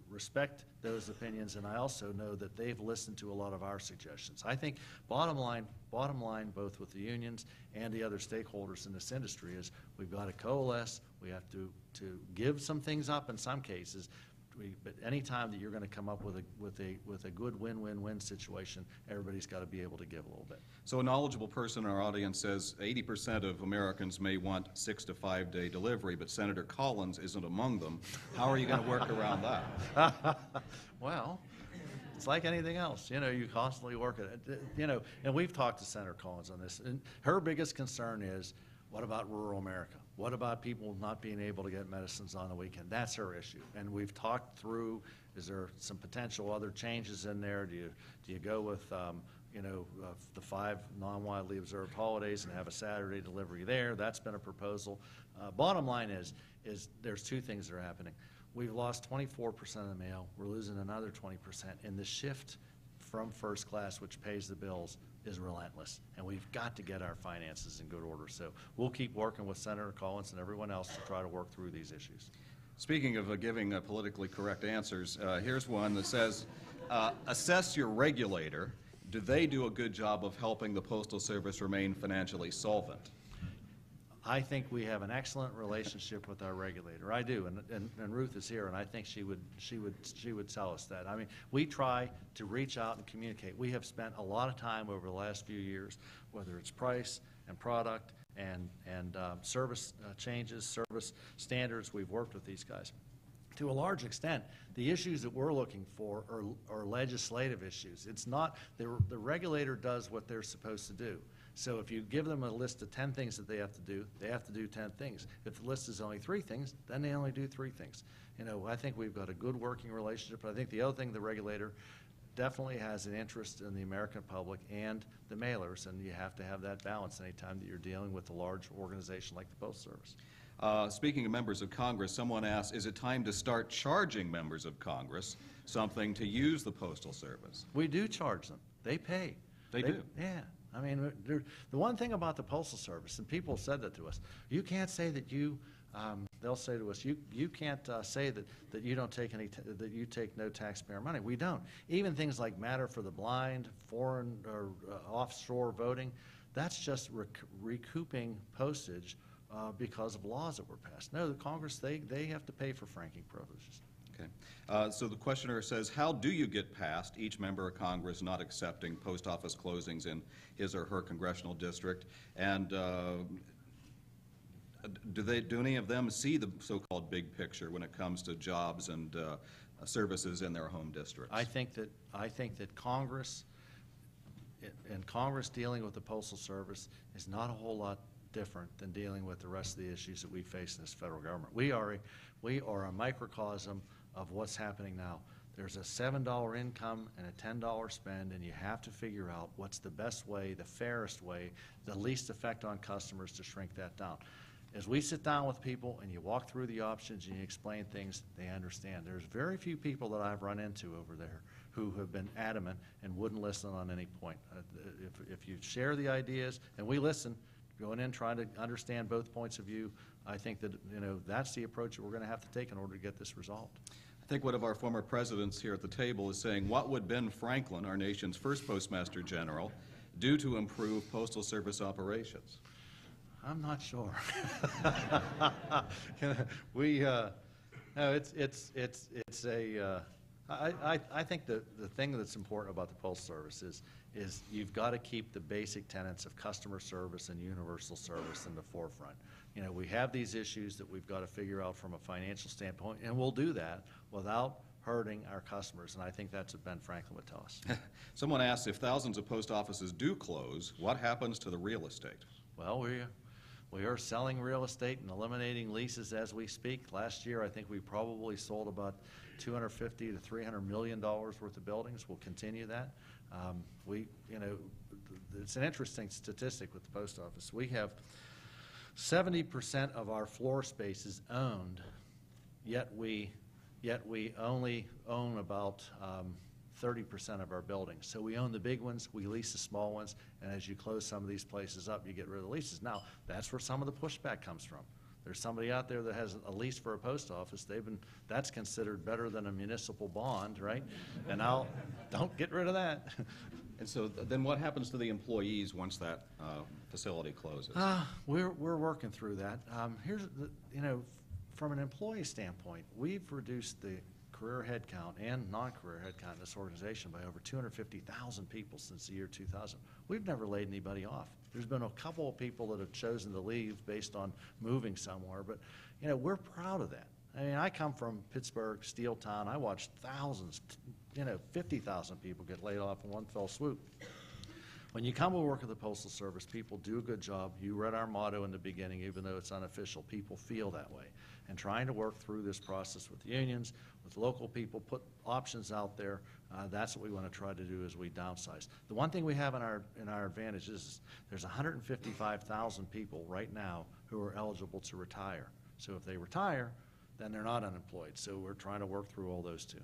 respect those opinions, and I also know that they've listened to a lot of our suggestions. I think bottom line, both with the unions and the other stakeholders in this industry, is we've got to coalesce. We have to give some things up in some cases, but any time that you're going to come up with a good win-win-win situation, everybody's got to be able to give a little bit. So a knowledgeable person in our audience says 80% of Americans may want 6 to 5 day delivery, but Senator Collins isn't among them. How are you going to work around that? Well, it's like anything else, you know, you constantly work at it, you know, and we've talked to Senator Collins on this, and her biggest concern is, what about rural America? What about people not being able to get medicines on the weekend? That's her issue. And we've talked through, is there some potential other changes in there? Do you go with you know, the 5 non-widely observed holidays and have a Saturday delivery there? That's been a proposal. Bottom line is there's 2 things that are happening. We've lost 24% of the mail. We're losing another 20%. And the shift from first class, which pays the bills, is relentless, and we've got to get our finances in good order. So we'll keep working with Senator Collins and everyone else to try to work through these issues. Speaking of giving politically correct answers, here's one that says, assess your regulator. Do they do a good job of helping the Postal Service remain financially solvent? I think we have an excellent relationship with our regulator. I do, and Ruth is here, and I think she would tell us that. I mean, we try to reach out and communicate. We have spent a lot of time over the last few years, whether it's price and product and service changes, service standards. We've worked with these guys. To a large extent, the issues that we're looking for are legislative issues. It's not the regulator does what they're supposed to do. So if you give them a list of 10 things that they have to do 10 things. If the list is only 3 things, then they only do 3 things. You know, I think we've got a good working relationship, but I think the other thing, the regulator definitely has an interest in the American public and the mailers, and you have to have that balance anytime that you're dealing with a large organization like the Postal Service. Speaking of members of Congress, someone asked, is it time to start charging members of Congress something to use the Postal Service? We do charge them. They pay. They do? Yeah. I mean, the one thing about the Postal Service, and people said that to us, you can't say that you, they'll say to us, you can't say that you don't take that you take no taxpayer money. We don't. Even things like Matter for the Blind, foreign or offshore voting, that's just recouping postage because of laws that were passed. No, the Congress, they have to pay for franking privileges. Okay. So the questioner says, how do you get past each member of Congress not accepting post office closings in his or her congressional district? And do any of them see the so-called big picture when it comes to jobs and services in their home districts? I think that Congress and Congress dealing with the Postal Service is not a whole lot different than dealing with the rest of the issues that we face in this federal government. We are a microcosm of what's happening now. There's a $7 income and a $10 spend, and you have to figure out what's the best way, the fairest way, the least effect on customers to shrink that down. As we sit down with people and you walk through the options and you explain things, they understand. There's very few people that I've run into over there who have been adamant and wouldn't listen on any point. If you share the ideas, and we listen, going in trying to understand both points of view, I think that, you know, that's the approach that we're going to have to take in order to get this resolved. I think one of our former presidents here at the table is saying, what would Ben Franklin, our nation's first Postmaster General, do to improve Postal Service operations? I'm not sure. I think the thing that's important about the Postal Service is you've got to keep the basic tenets of customer service and universal service in the forefront. You know, we have these issues that we've got to figure out from a financial standpoint, and we'll do that without hurting our customers, and I think that's what Ben Franklin would tell us. Someone asks, if thousands of post offices do close, what happens to the real estate? Well, we are selling real estate and eliminating leases as we speak. Last year, I think we probably sold about $250 to $300 million worth of buildings. We'll continue that. It's an interesting statistic with the post office. We have 70% of our floor spaces owned, yet we only own about 30% of our buildings. So we own the big ones, we lease the small ones, and as you close some of these places up, you get rid of the leases. Now, that's where some of the pushback comes from. There's somebody out there that has a lease for a post office. That's considered better than a municipal bond, right? And don't get rid of that. And so then what happens to the employees once that facility closes? We're working through that. From an employee standpoint, we've reduced the career headcount and non-career headcount in this organization by over 250,000 people since the year 2000. We've never laid anybody off. There's been a couple of people that have chosen to leave based on moving somewhere, but you know, we're proud of that. I mean, I come from Pittsburgh, steel town. I watched thousands, 50,000 people get laid off in one fell swoop. When you come and work at the Postal Service, people do a good job. You read our motto in the beginning, even though it's unofficial. People feel that way. And trying to work through this process with the unions, with local people, put options out there, that's what we want to try to do as we downsize. The one thing we have in our advantage is there's 155,000 people right now who are eligible to retire. So if they retire, then they're not unemployed. So we're trying to work through all those too.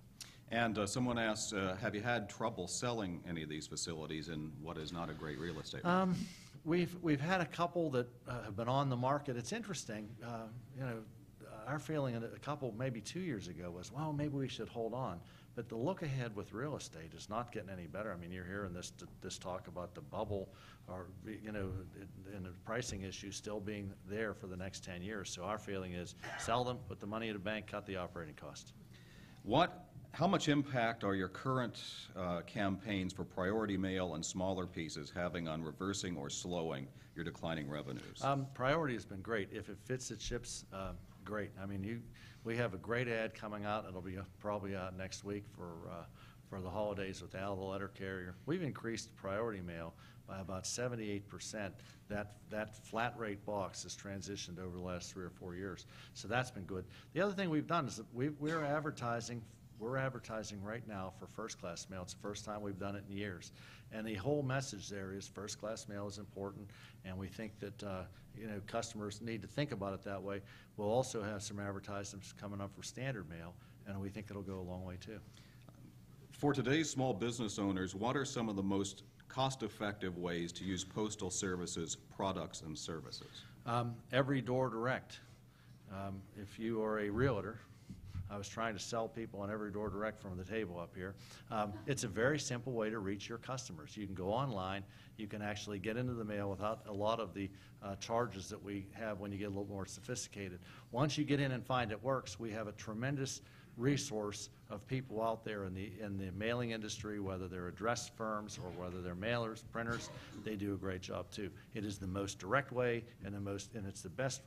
And someone asked, have you had trouble selling any of these facilities in what is not a great real estate market? We've had a couple that have been on the market. It's interesting. Our feeling a couple maybe 2 years ago was, well, maybe we should hold on. But the look ahead with real estate is not getting any better. I mean, you're hearing this talk about the bubble, or and the pricing issue still being there for the next 10 years. So our feeling is, sell them, put the money in the bank, cut the operating costs. How much impact are your current campaigns for priority mail and smaller pieces having on reversing or slowing your declining revenues? Priority has been great. If it fits, it ships, great. I mean, we have a great ad coming out. It'll be probably out next week for the holidays with Al, the letter carrier. We've increased priority mail by about 78%. That flat rate box has transitioned over the last 3 or 4 years. So that's been good. The other thing we've done is that we're advertising. We're advertising right now for first-class mail. It's the first time we've done it in years. And the whole message there is first-class mail is important, and we think that customers need to think about it that way. We'll also have some advertisements coming up for standard mail, and we think it'll go a long way too. For today's small business owners, what are some of the most cost-effective ways to use Postal Service's products and services? Every door direct. If you are a realtor, I was trying to sell people on every door direct from the table up here. It's a very simple way to reach your customers. You can go online. You can actually get into the mail without a lot of the charges that we have when you get a little more sophisticated. Once you get in and find it works, we have a tremendous resource of people out there in the mailing industry, whether they're address firms or whether they're mailers, printers. They do a great job too. It is the most direct way and the most, and it's the best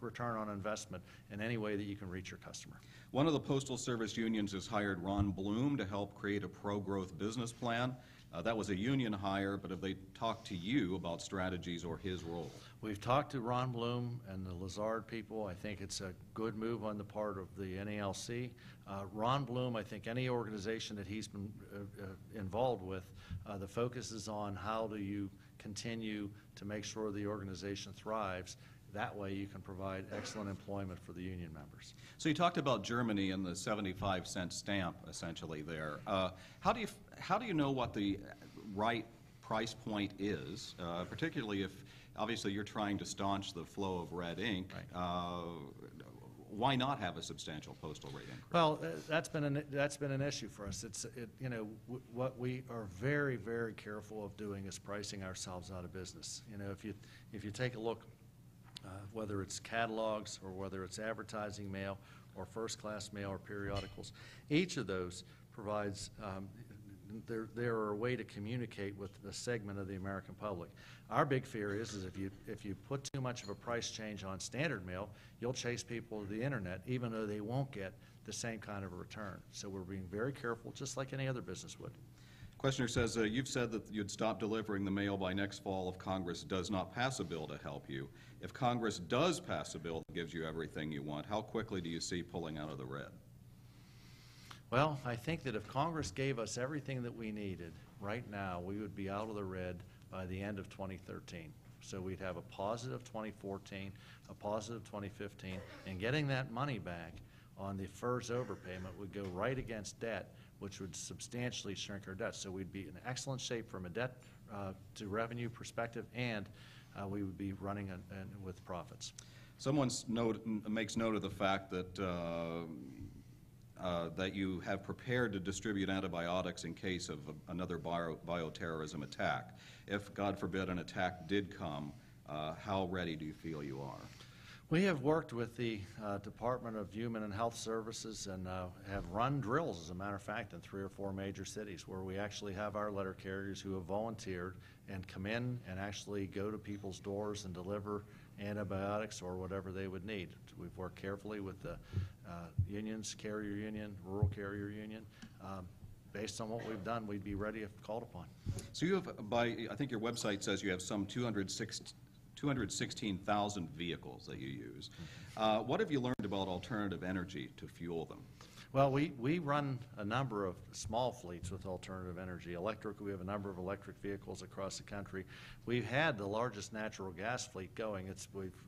return on investment in any way that you can reach your customer. One of the Postal Service unions has hired Ron Bloom to help create a pro-growth business plan. That was a union hire, but have they talked to you about strategies or his role? We've talked to Ron Bloom and the Lazard people. I think it's a good move on the part of the NALC. Ron Bloom, I think any organization that he's been involved with, the focus is on how do you continue to make sure the organization thrives. That way you can provide excellent employment for the union members. So you talked about Germany and the 75-cent stamp essentially there. How do you know what the right price point is, particularly if obviously you're trying to staunch the flow of red ink? Right. Why not have a substantial postal rate increase? Well, that's been an issue for us. What we are very, very careful of doing is pricing ourselves out of business. You know, if you take a look, whether it's catalogs or whether it's advertising mail or first-class mail or periodicals, each of those provides, there are a way to communicate with the segment of the American public. Our big fear is if you put too much of a price change on standard mail, you'll chase people to the internet, even though they won't get the same kind of a return. So we're being very careful, just like any other business would. Questioner says, you've said that you'd stop delivering the mail by next fall if Congress does not pass a bill to help you. If Congress does pass a bill that gives you everything you want, how quickly do you see pulling out of the red? Well, I think that if Congress gave us everything that we needed right now, we would be out of the red by the end of 2013. So we'd have a positive 2014, a positive 2015, and getting that money back on the FERS overpayment would go right against debt, which would substantially shrink our debt. So we'd be in excellent shape from a debt to revenue perspective, and we would be running with profits. Someone makes note of the fact that that you have prepared to distribute antibiotics in case of another bioterrorism attack. If, God forbid, an attack did come, how ready do you feel you are? We have worked with the Department of Human and Health Services and have run drills, as a matter of fact, in 3 or 4 major cities where we actually have our letter carriers who have volunteered and come in and actually go to people's doors and deliver antibiotics or whatever they would need. We've worked carefully with the unions, carrier union, rural carrier union. Based on what we've done, we'd be ready if called upon. So you have, I think your website says you have some 216,000 vehicles that you use. What have you learned about alternative energy to fuel them? Well, we run a number of small fleets with alternative energy. We have a number of electric vehicles across the country. We've had the largest natural gas fleet going.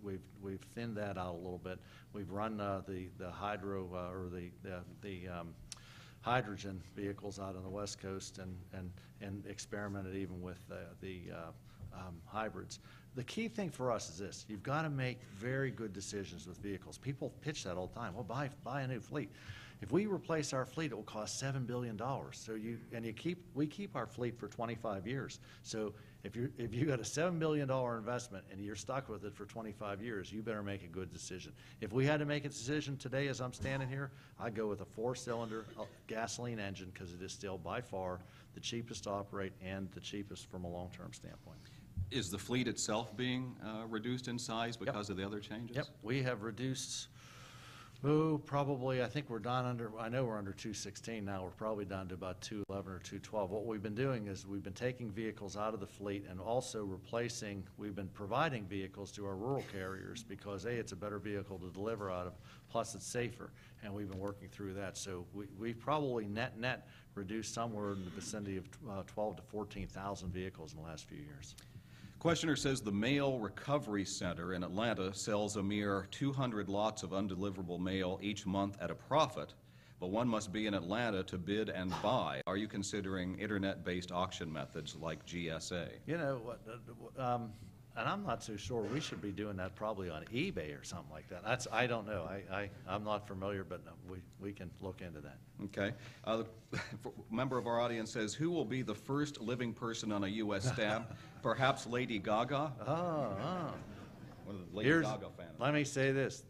We've thinned that out a little bit. We've run the hydrogen vehicles out on the West Coast and experimented even with the hybrids. The key thing for us is this: you've got to make very good decisions with vehicles. People pitch that all the time. Well, buy a new fleet. If we replace our fleet, it will cost $7 billion. So we keep our fleet for 25 years. So if you got a $7 billion investment and you're stuck with it for 25 years, you better make a good decision. If we had to make a decision today, as I'm standing here, I'd go with a 4-cylinder gasoline engine because it is still by far the cheapest to operate and the cheapest from a long-term standpoint. Is the fleet itself being reduced in size because of the other changes? Yep, we have reduced, I think we're down under, I know we're under 216 now, we're probably down to about 211 or 212. What we've been doing is we've been taking vehicles out of the fleet and also we've been providing vehicles to our rural carriers because A, it's a better vehicle to deliver out of, plus it's safer, and we've been working through that. So we probably net reduced somewhere in the vicinity of 12 to 14,000 vehicles in the last few years. Questioner says the Mail Recovery Center in Atlanta sells a mere 200 lots of undeliverable mail each month at a profit, but one must be in Atlanta to bid and buy. Are you considering internet-based auction methods like GSA? You know, and I'm not so sure. We should be doing that probably on eBay or something like that. I don't know. I'm not familiar, but we can look into that. Okay. A member of our audience says, who will be the first living person on a U.S. stamp? Perhaps Lady Gaga? Oh. One of the Lady Gaga fans. Let me say this.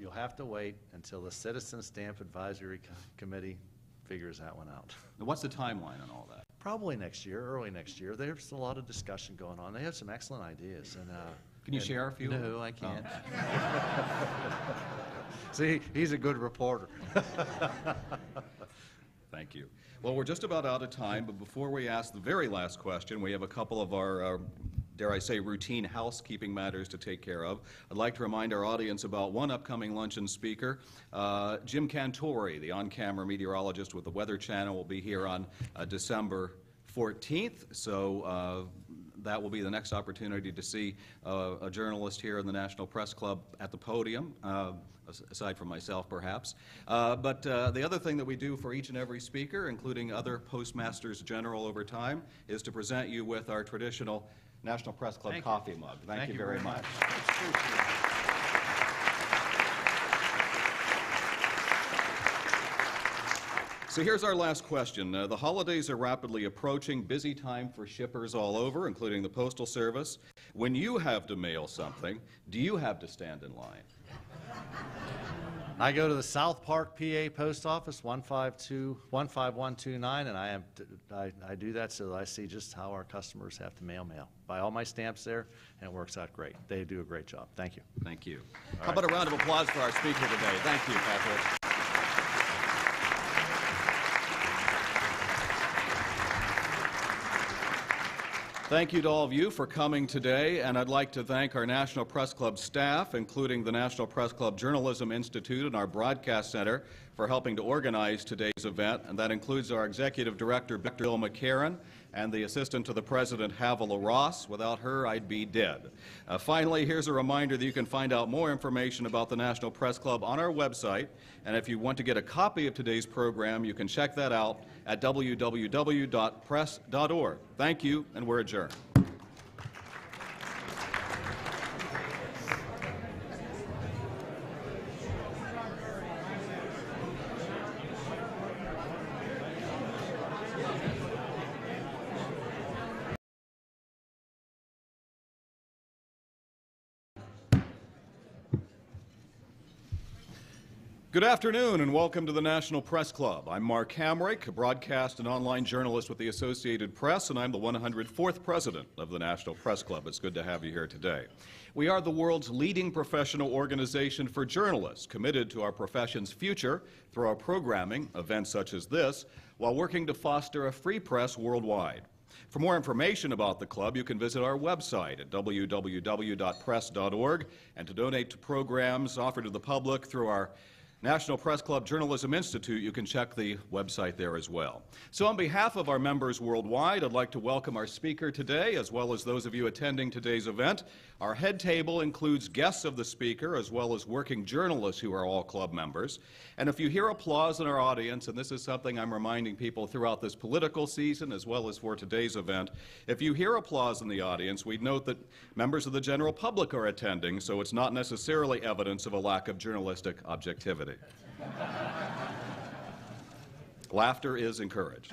You'll have to wait until the Citizen Stamp Advisory Committee figures that one out. Now, what's the timeline on all that? Probably next year, early next year. There's a lot of discussion going on. They have some excellent ideas. And can you share a few? No, I can't. Oh. See, he's a good reporter. Thank you. Well, we're just about out of time, but before we ask the very last question, we have a couple of our, dare I say, routine housekeeping matters to take care of. I'd like to remind our audience about one upcoming luncheon speaker. Jim Cantori, the on-camera meteorologist with the Weather Channel, will be here on December 14th, so that will be the next opportunity to see a journalist here in the National Press Club at the podium, aside from myself, perhaps. But the other thing that we do for each and every speaker, including other Postmasters General over time, is to present you with our traditional National Press Club coffee mug. Thank you very much. So here's our last question. The holidays are rapidly approaching, busy time for shippers all over, including the Postal Service. When you have to mail something, do you have to stand in line? I go to the South Park, PA Post Office, 15129, and I do that so that I see just how our customers have to mail. Buy all my stamps there, and it works out great. They do a great job. Thank you. Thank you. How about a round of applause for our speaker today? Thank you, Patrick. Thank you to all of you for coming today, and I'd like to thank our National Press Club staff, including the National Press Club Journalism Institute and our Broadcast Center, for helping to organize today's event, and that includes our Executive Director, Bill McCarran, and the Assistant to the President, Havila Ross. Without her, I'd be dead. Finally, here's a reminder that you can find out more information about the National Press Club on our website, and if you want to get a copy of today's program, you can check that out at www.press.org. Thank you, and we're adjourned. Good afternoon and welcome to the National Press Club. I'm Mark Hamrick, a broadcast and online journalist with the Associated Press, and I'm the 104th president of the National Press Club. It's good to have you here today. We are the world's leading professional organization for journalists, committed to our profession's future through our programming, events such as this, while working to foster a free press worldwide. For more information about the club, you can visit our website at www.press.org, and to donate to programs offered to the public through our National Press Club Journalism Institute, you can check the website there as well. So on behalf of our members worldwide, I'd like to welcome our speaker today, as well as those of you attending today's event. Our head table includes guests of the speaker, as well as working journalists who are all club members. And if you hear applause in our audience, and this is something I'm reminding people throughout this political season, as well as for today's event, if you hear applause in the audience, we note that members of the general public are attending, so it's not necessarily evidence of a lack of journalistic objectivity. Laughter is encouraged.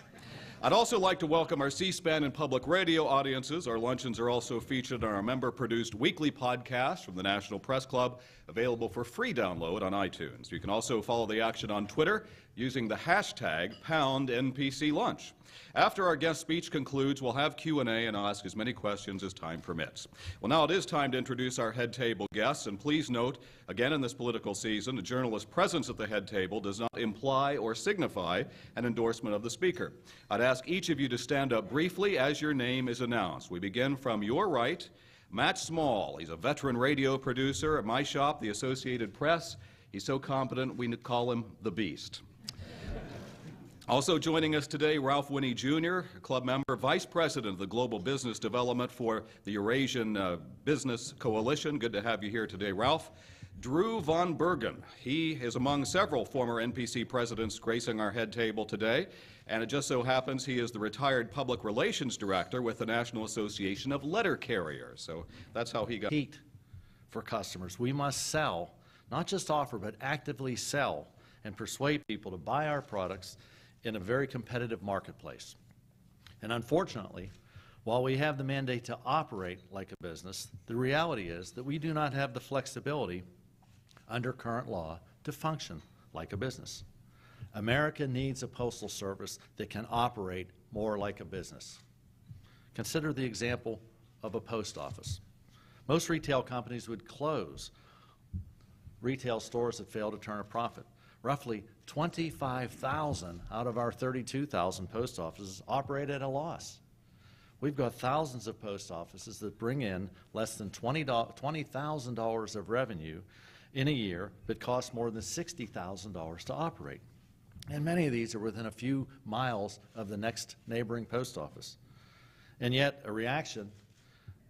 I'd also like to welcome our C-SPAN and public radio audiences. Our luncheons are also featured on our member-produced weekly podcast from the National Press Club, available for free download on iTunes. You can also follow the action on Twitter using the hashtag #NPCLunch. After our guest speech concludes, we'll have Q&A and ask as many questions as time permits. Well, now it is time to introduce our head table guests, and please note, again in this political season, a journalist's presence at the head table does not imply or signify an endorsement of the speaker. I'd ask each of you to stand up briefly as your name is announced. We begin from your right, Matt Small. He's a veteran radio producer at my shop, the Associated Press. He's so competent we call him the Beast. Also joining us today, Ralph Winnie Jr., a club member, Vice President of the Global Business Development for the Eurasian Business Coalition. Good to have you here today, Ralph. Drew Von Bergen. He is among several former NPC presidents gracing our head table today, and it just so happens he is the retired public relations director with the National Association of Letter Carriers. So that's how he got heat for customers. We must sell, not just offer, but actively sell and persuade people to buy our products in a very competitive marketplace. And unfortunately, while we have the mandate to operate like a business, the reality is that we do not have the flexibility under current law to function like a business. America needs a postal service that can operate more like a business. Consider the example of a post office. Most retail companies would close retail stores that fail to turn a profit. Roughly 25,000 out of our 32,000 post offices operate at a loss. We've got thousands of post offices that bring in less than $20,000 of revenue in a year that costs more than $60,000 to operate. And many of these are within a few miles of the next neighboring post office. And yet a reaction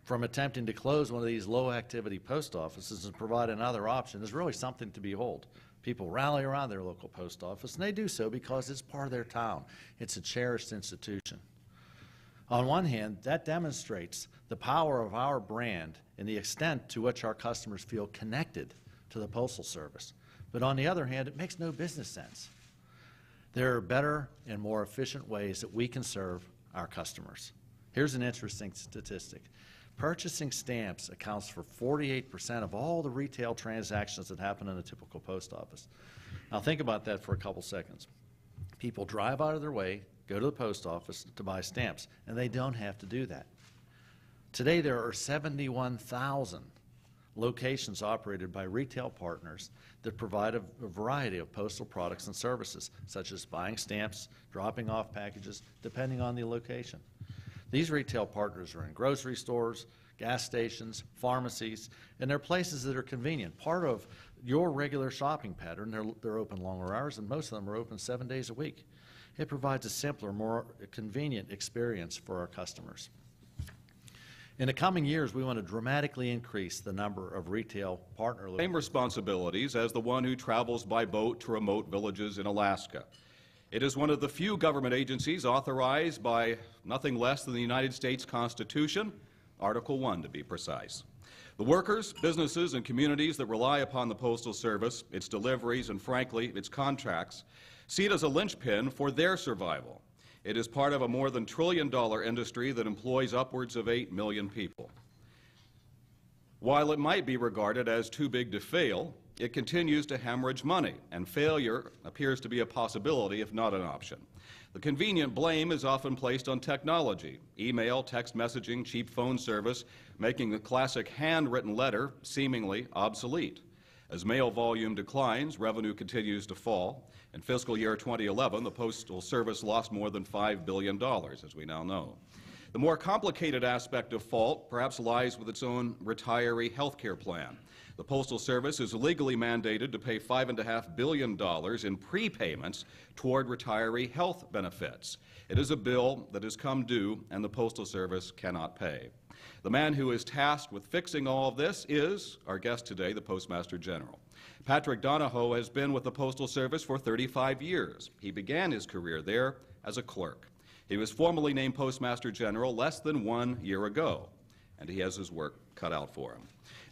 from attempting to close one of these low-activity post offices and provide another option is really something to behold. People rally around their local post office, and they do so because it's part of their town. It's a cherished institution. On one hand, that demonstrates the power of our brand and the extent to which our customers feel connected to the Postal Service. But on the other hand, it makes no business sense. There are better and more efficient ways that we can serve our customers. Here's an interesting statistic. Purchasing stamps accounts for 48% of all the retail transactions that happen in a typical post office. Now think about that for a couple seconds. People drive out of their way, go to the post office to buy stamps, and they don't have to do that. Today there are 71,000 locations operated by retail partners that provide a variety of postal products and services, such as buying stamps, dropping off packages, depending on the location. These retail partners are in grocery stores, gas stations, pharmacies, and they're places that are convenient. Part of your regular shopping pattern, they're open longer hours, and most of them are open 7 days a week. It provides a simpler, more convenient experience for our customers. In the coming years, we want to dramatically increase the number of retail partner locations. Same responsibilities as the one who travels by boat to remote villages in Alaska. It is one of the few government agencies authorized by nothing less than the United States Constitution, Article 1 to be precise. The workers, businesses, and communities that rely upon the Postal Service, its deliveries, and frankly, its contracts, see it as a linchpin for their survival. It is part of a more than trillion-dollar industry that employs upwards of 8 million people. While it might be regarded as too big to fail, it continues to hemorrhage money, and failure appears to be a possibility, if not an option. The convenient blame is often placed on technology, email, text messaging, cheap phone service, making the classic handwritten letter seemingly obsolete. As mail volume declines, revenue continues to fall. In fiscal year 2011, the Postal Service lost more than $5 billion, as we now know. The more complicated aspect of fault perhaps lies with its own retiree health care plan. The Postal Service is legally mandated to pay $5.5 billion in prepayments toward retiree health benefits. It is a bill that has come due, and the Postal Service cannot pay. The man who is tasked with fixing all of this is our guest today, the Postmaster General. Patrick Donahoe has been with the Postal Service for 35 years. He began his career there as a clerk. He was formally named Postmaster General less than 1 year ago, and he has his work cut out for him.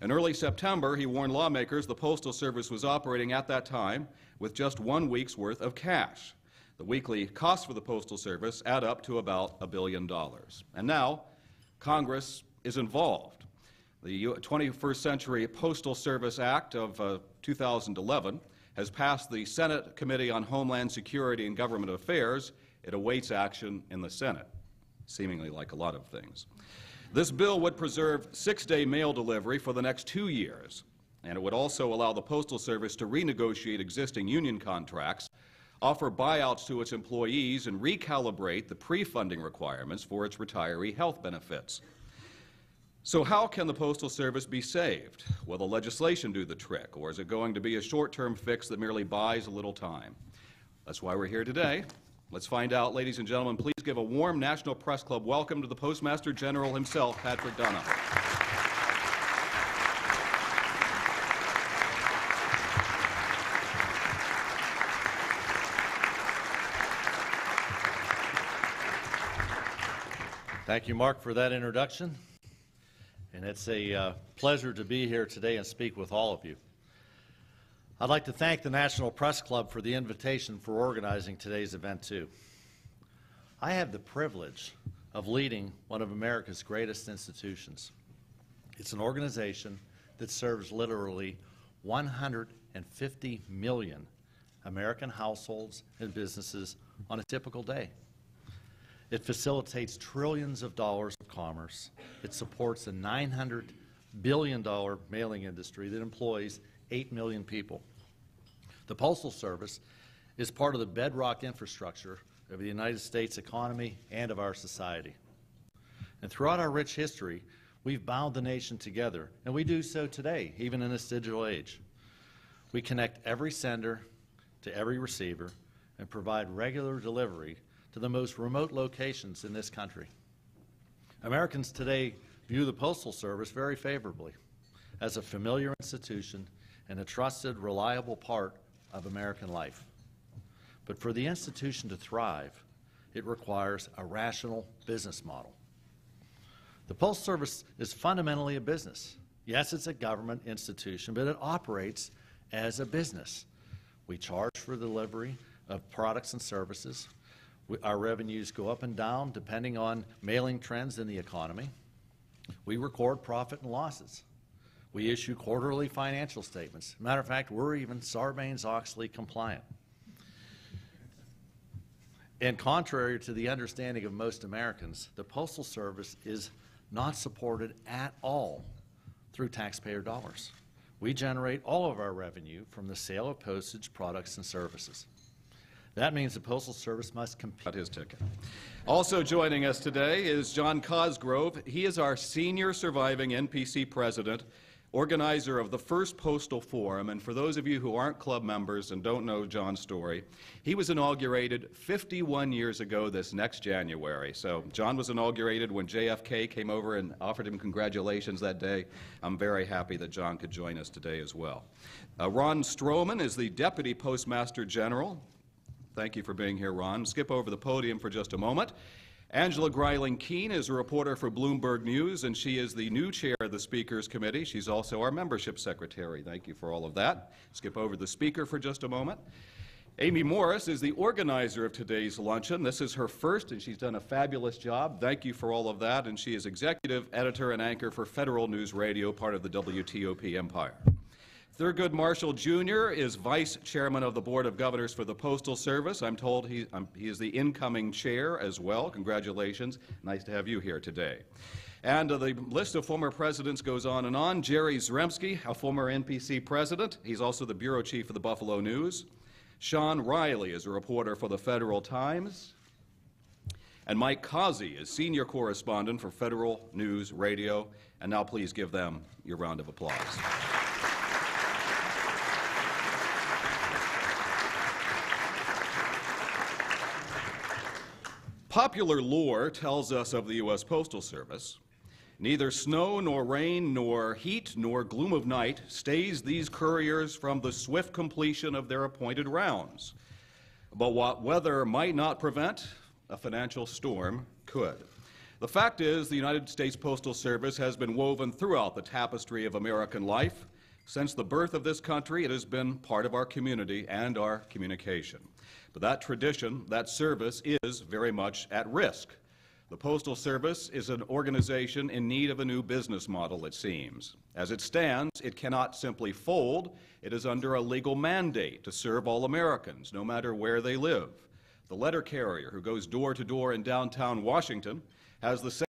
In early September, he warned lawmakers the Postal Service was operating at that time with just 1 week's worth of cash. The weekly costs for the Postal Service add up to about $1 billion. And now, Congress is involved. The 21st Century Postal Service Act of 2011 has passed the Senate Committee on Homeland Security and Government Affairs. It awaits action in the Senate, seemingly like a lot of things. This bill would preserve six-day mail delivery for the next 2 years, and it would also allow the Postal Service to renegotiate existing union contracts, offer buyouts to its employees, and recalibrate the pre-funding requirements for its retiree health benefits. So how can the Postal Service be saved? Will the legislation do the trick, or is it going to be a short-term fix that merely buys a little time? That's why we're here today. Let's find out, ladies and gentlemen. Please give a warm National Press Club welcome to the Postmaster General himself, Patrick Donahoe. Thank you, Mark, for that introduction. And it's a pleasure to be here today and speak with all of you. I'd like to thank the National Press Club for the invitation for organizing today's event, too. I have the privilege of leading one of America's greatest institutions. It's an organization that serves literally 150 million American households and businesses on a typical day. It facilitates trillions of dollars of commerce. It supports a $900 billion mailing industry that employs 8 million people. The Postal Service is part of the bedrock infrastructure of the United States economy and of our society. And throughout our rich history, we've bound the nation together, and we do so today, even in this digital age. We connect every sender to every receiver and provide regular delivery to the most remote locations in this country. Americans today view the Postal Service very favorably as a familiar institution and a trusted, reliable part of American life. But for the institution to thrive, it requires a rational business model. The Postal Service is fundamentally a business. Yes, it's a government institution, but it operates as a business. We charge for the delivery of products and services. Our revenues go up and down depending on mailing trends in the economy. We record profit and losses. We issue quarterly financial statements. Matter of fact, we're even Sarbanes-Oxley compliant. And contrary to the understanding of most Americans, the Postal Service is not supported at all through taxpayer dollars. We generate all of our revenue from the sale of postage, products, and services. That means the Postal Service must compete. His ticket. Also joining us today is John Cosgrove. He is our senior surviving NPC president, organizer of the First Postal Forum, and for those of you who aren't club members and don't know John's story, he was inaugurated 51 years ago this next January. So John was inaugurated when JFK came over and offered him congratulations that day. I'm very happy that John could join us today as well. Ron Stroman is the Deputy Postmaster General. Thank you for being here, Ron. Skip over the podium for just a moment. Angela Greiling Keene is a reporter for Bloomberg News, and she is the new chair of the Speaker's Committee. She's also our membership secretary. Thank you for all of that. Skip over the speaker for just a moment. Amy Morris is the organizer of today's luncheon. This is her first, and she's done a fabulous job. Thank you for all of that. And she is executive editor and anchor for Federal News Radio, part of the WTOP empire. Thurgood Marshall Jr. is vice chairman of the Board of Governors for the Postal Service. I'm told he is the incoming chair as well. Congratulations. Nice to have you here today. And the list of former presidents goes on and on. Jerry Zremski, a former NPC president. He's also the bureau chief of the Buffalo News. Sean Riley is a reporter for the Federal Times. And Mike Causey is senior correspondent for Federal News Radio. And now please give them your round of applause. Popular lore tells us of the U.S. Postal Service. Neither snow nor rain nor heat nor gloom of night stays these couriers from the swift completion of their appointed rounds. But what weather might not prevent, a financial storm could. The fact is, the United States Postal Service has been woven throughout the tapestry of American life. Since the birth of this country, it has been part of our community and our communication. But that tradition, that service, is very much at risk. The Postal Service is an organization in need of a new business model, it seems. As it stands, it cannot simply fold. It is under a legal mandate to serve all Americans, no matter where they live. The letter carrier who goes door to door in downtown Washington has the same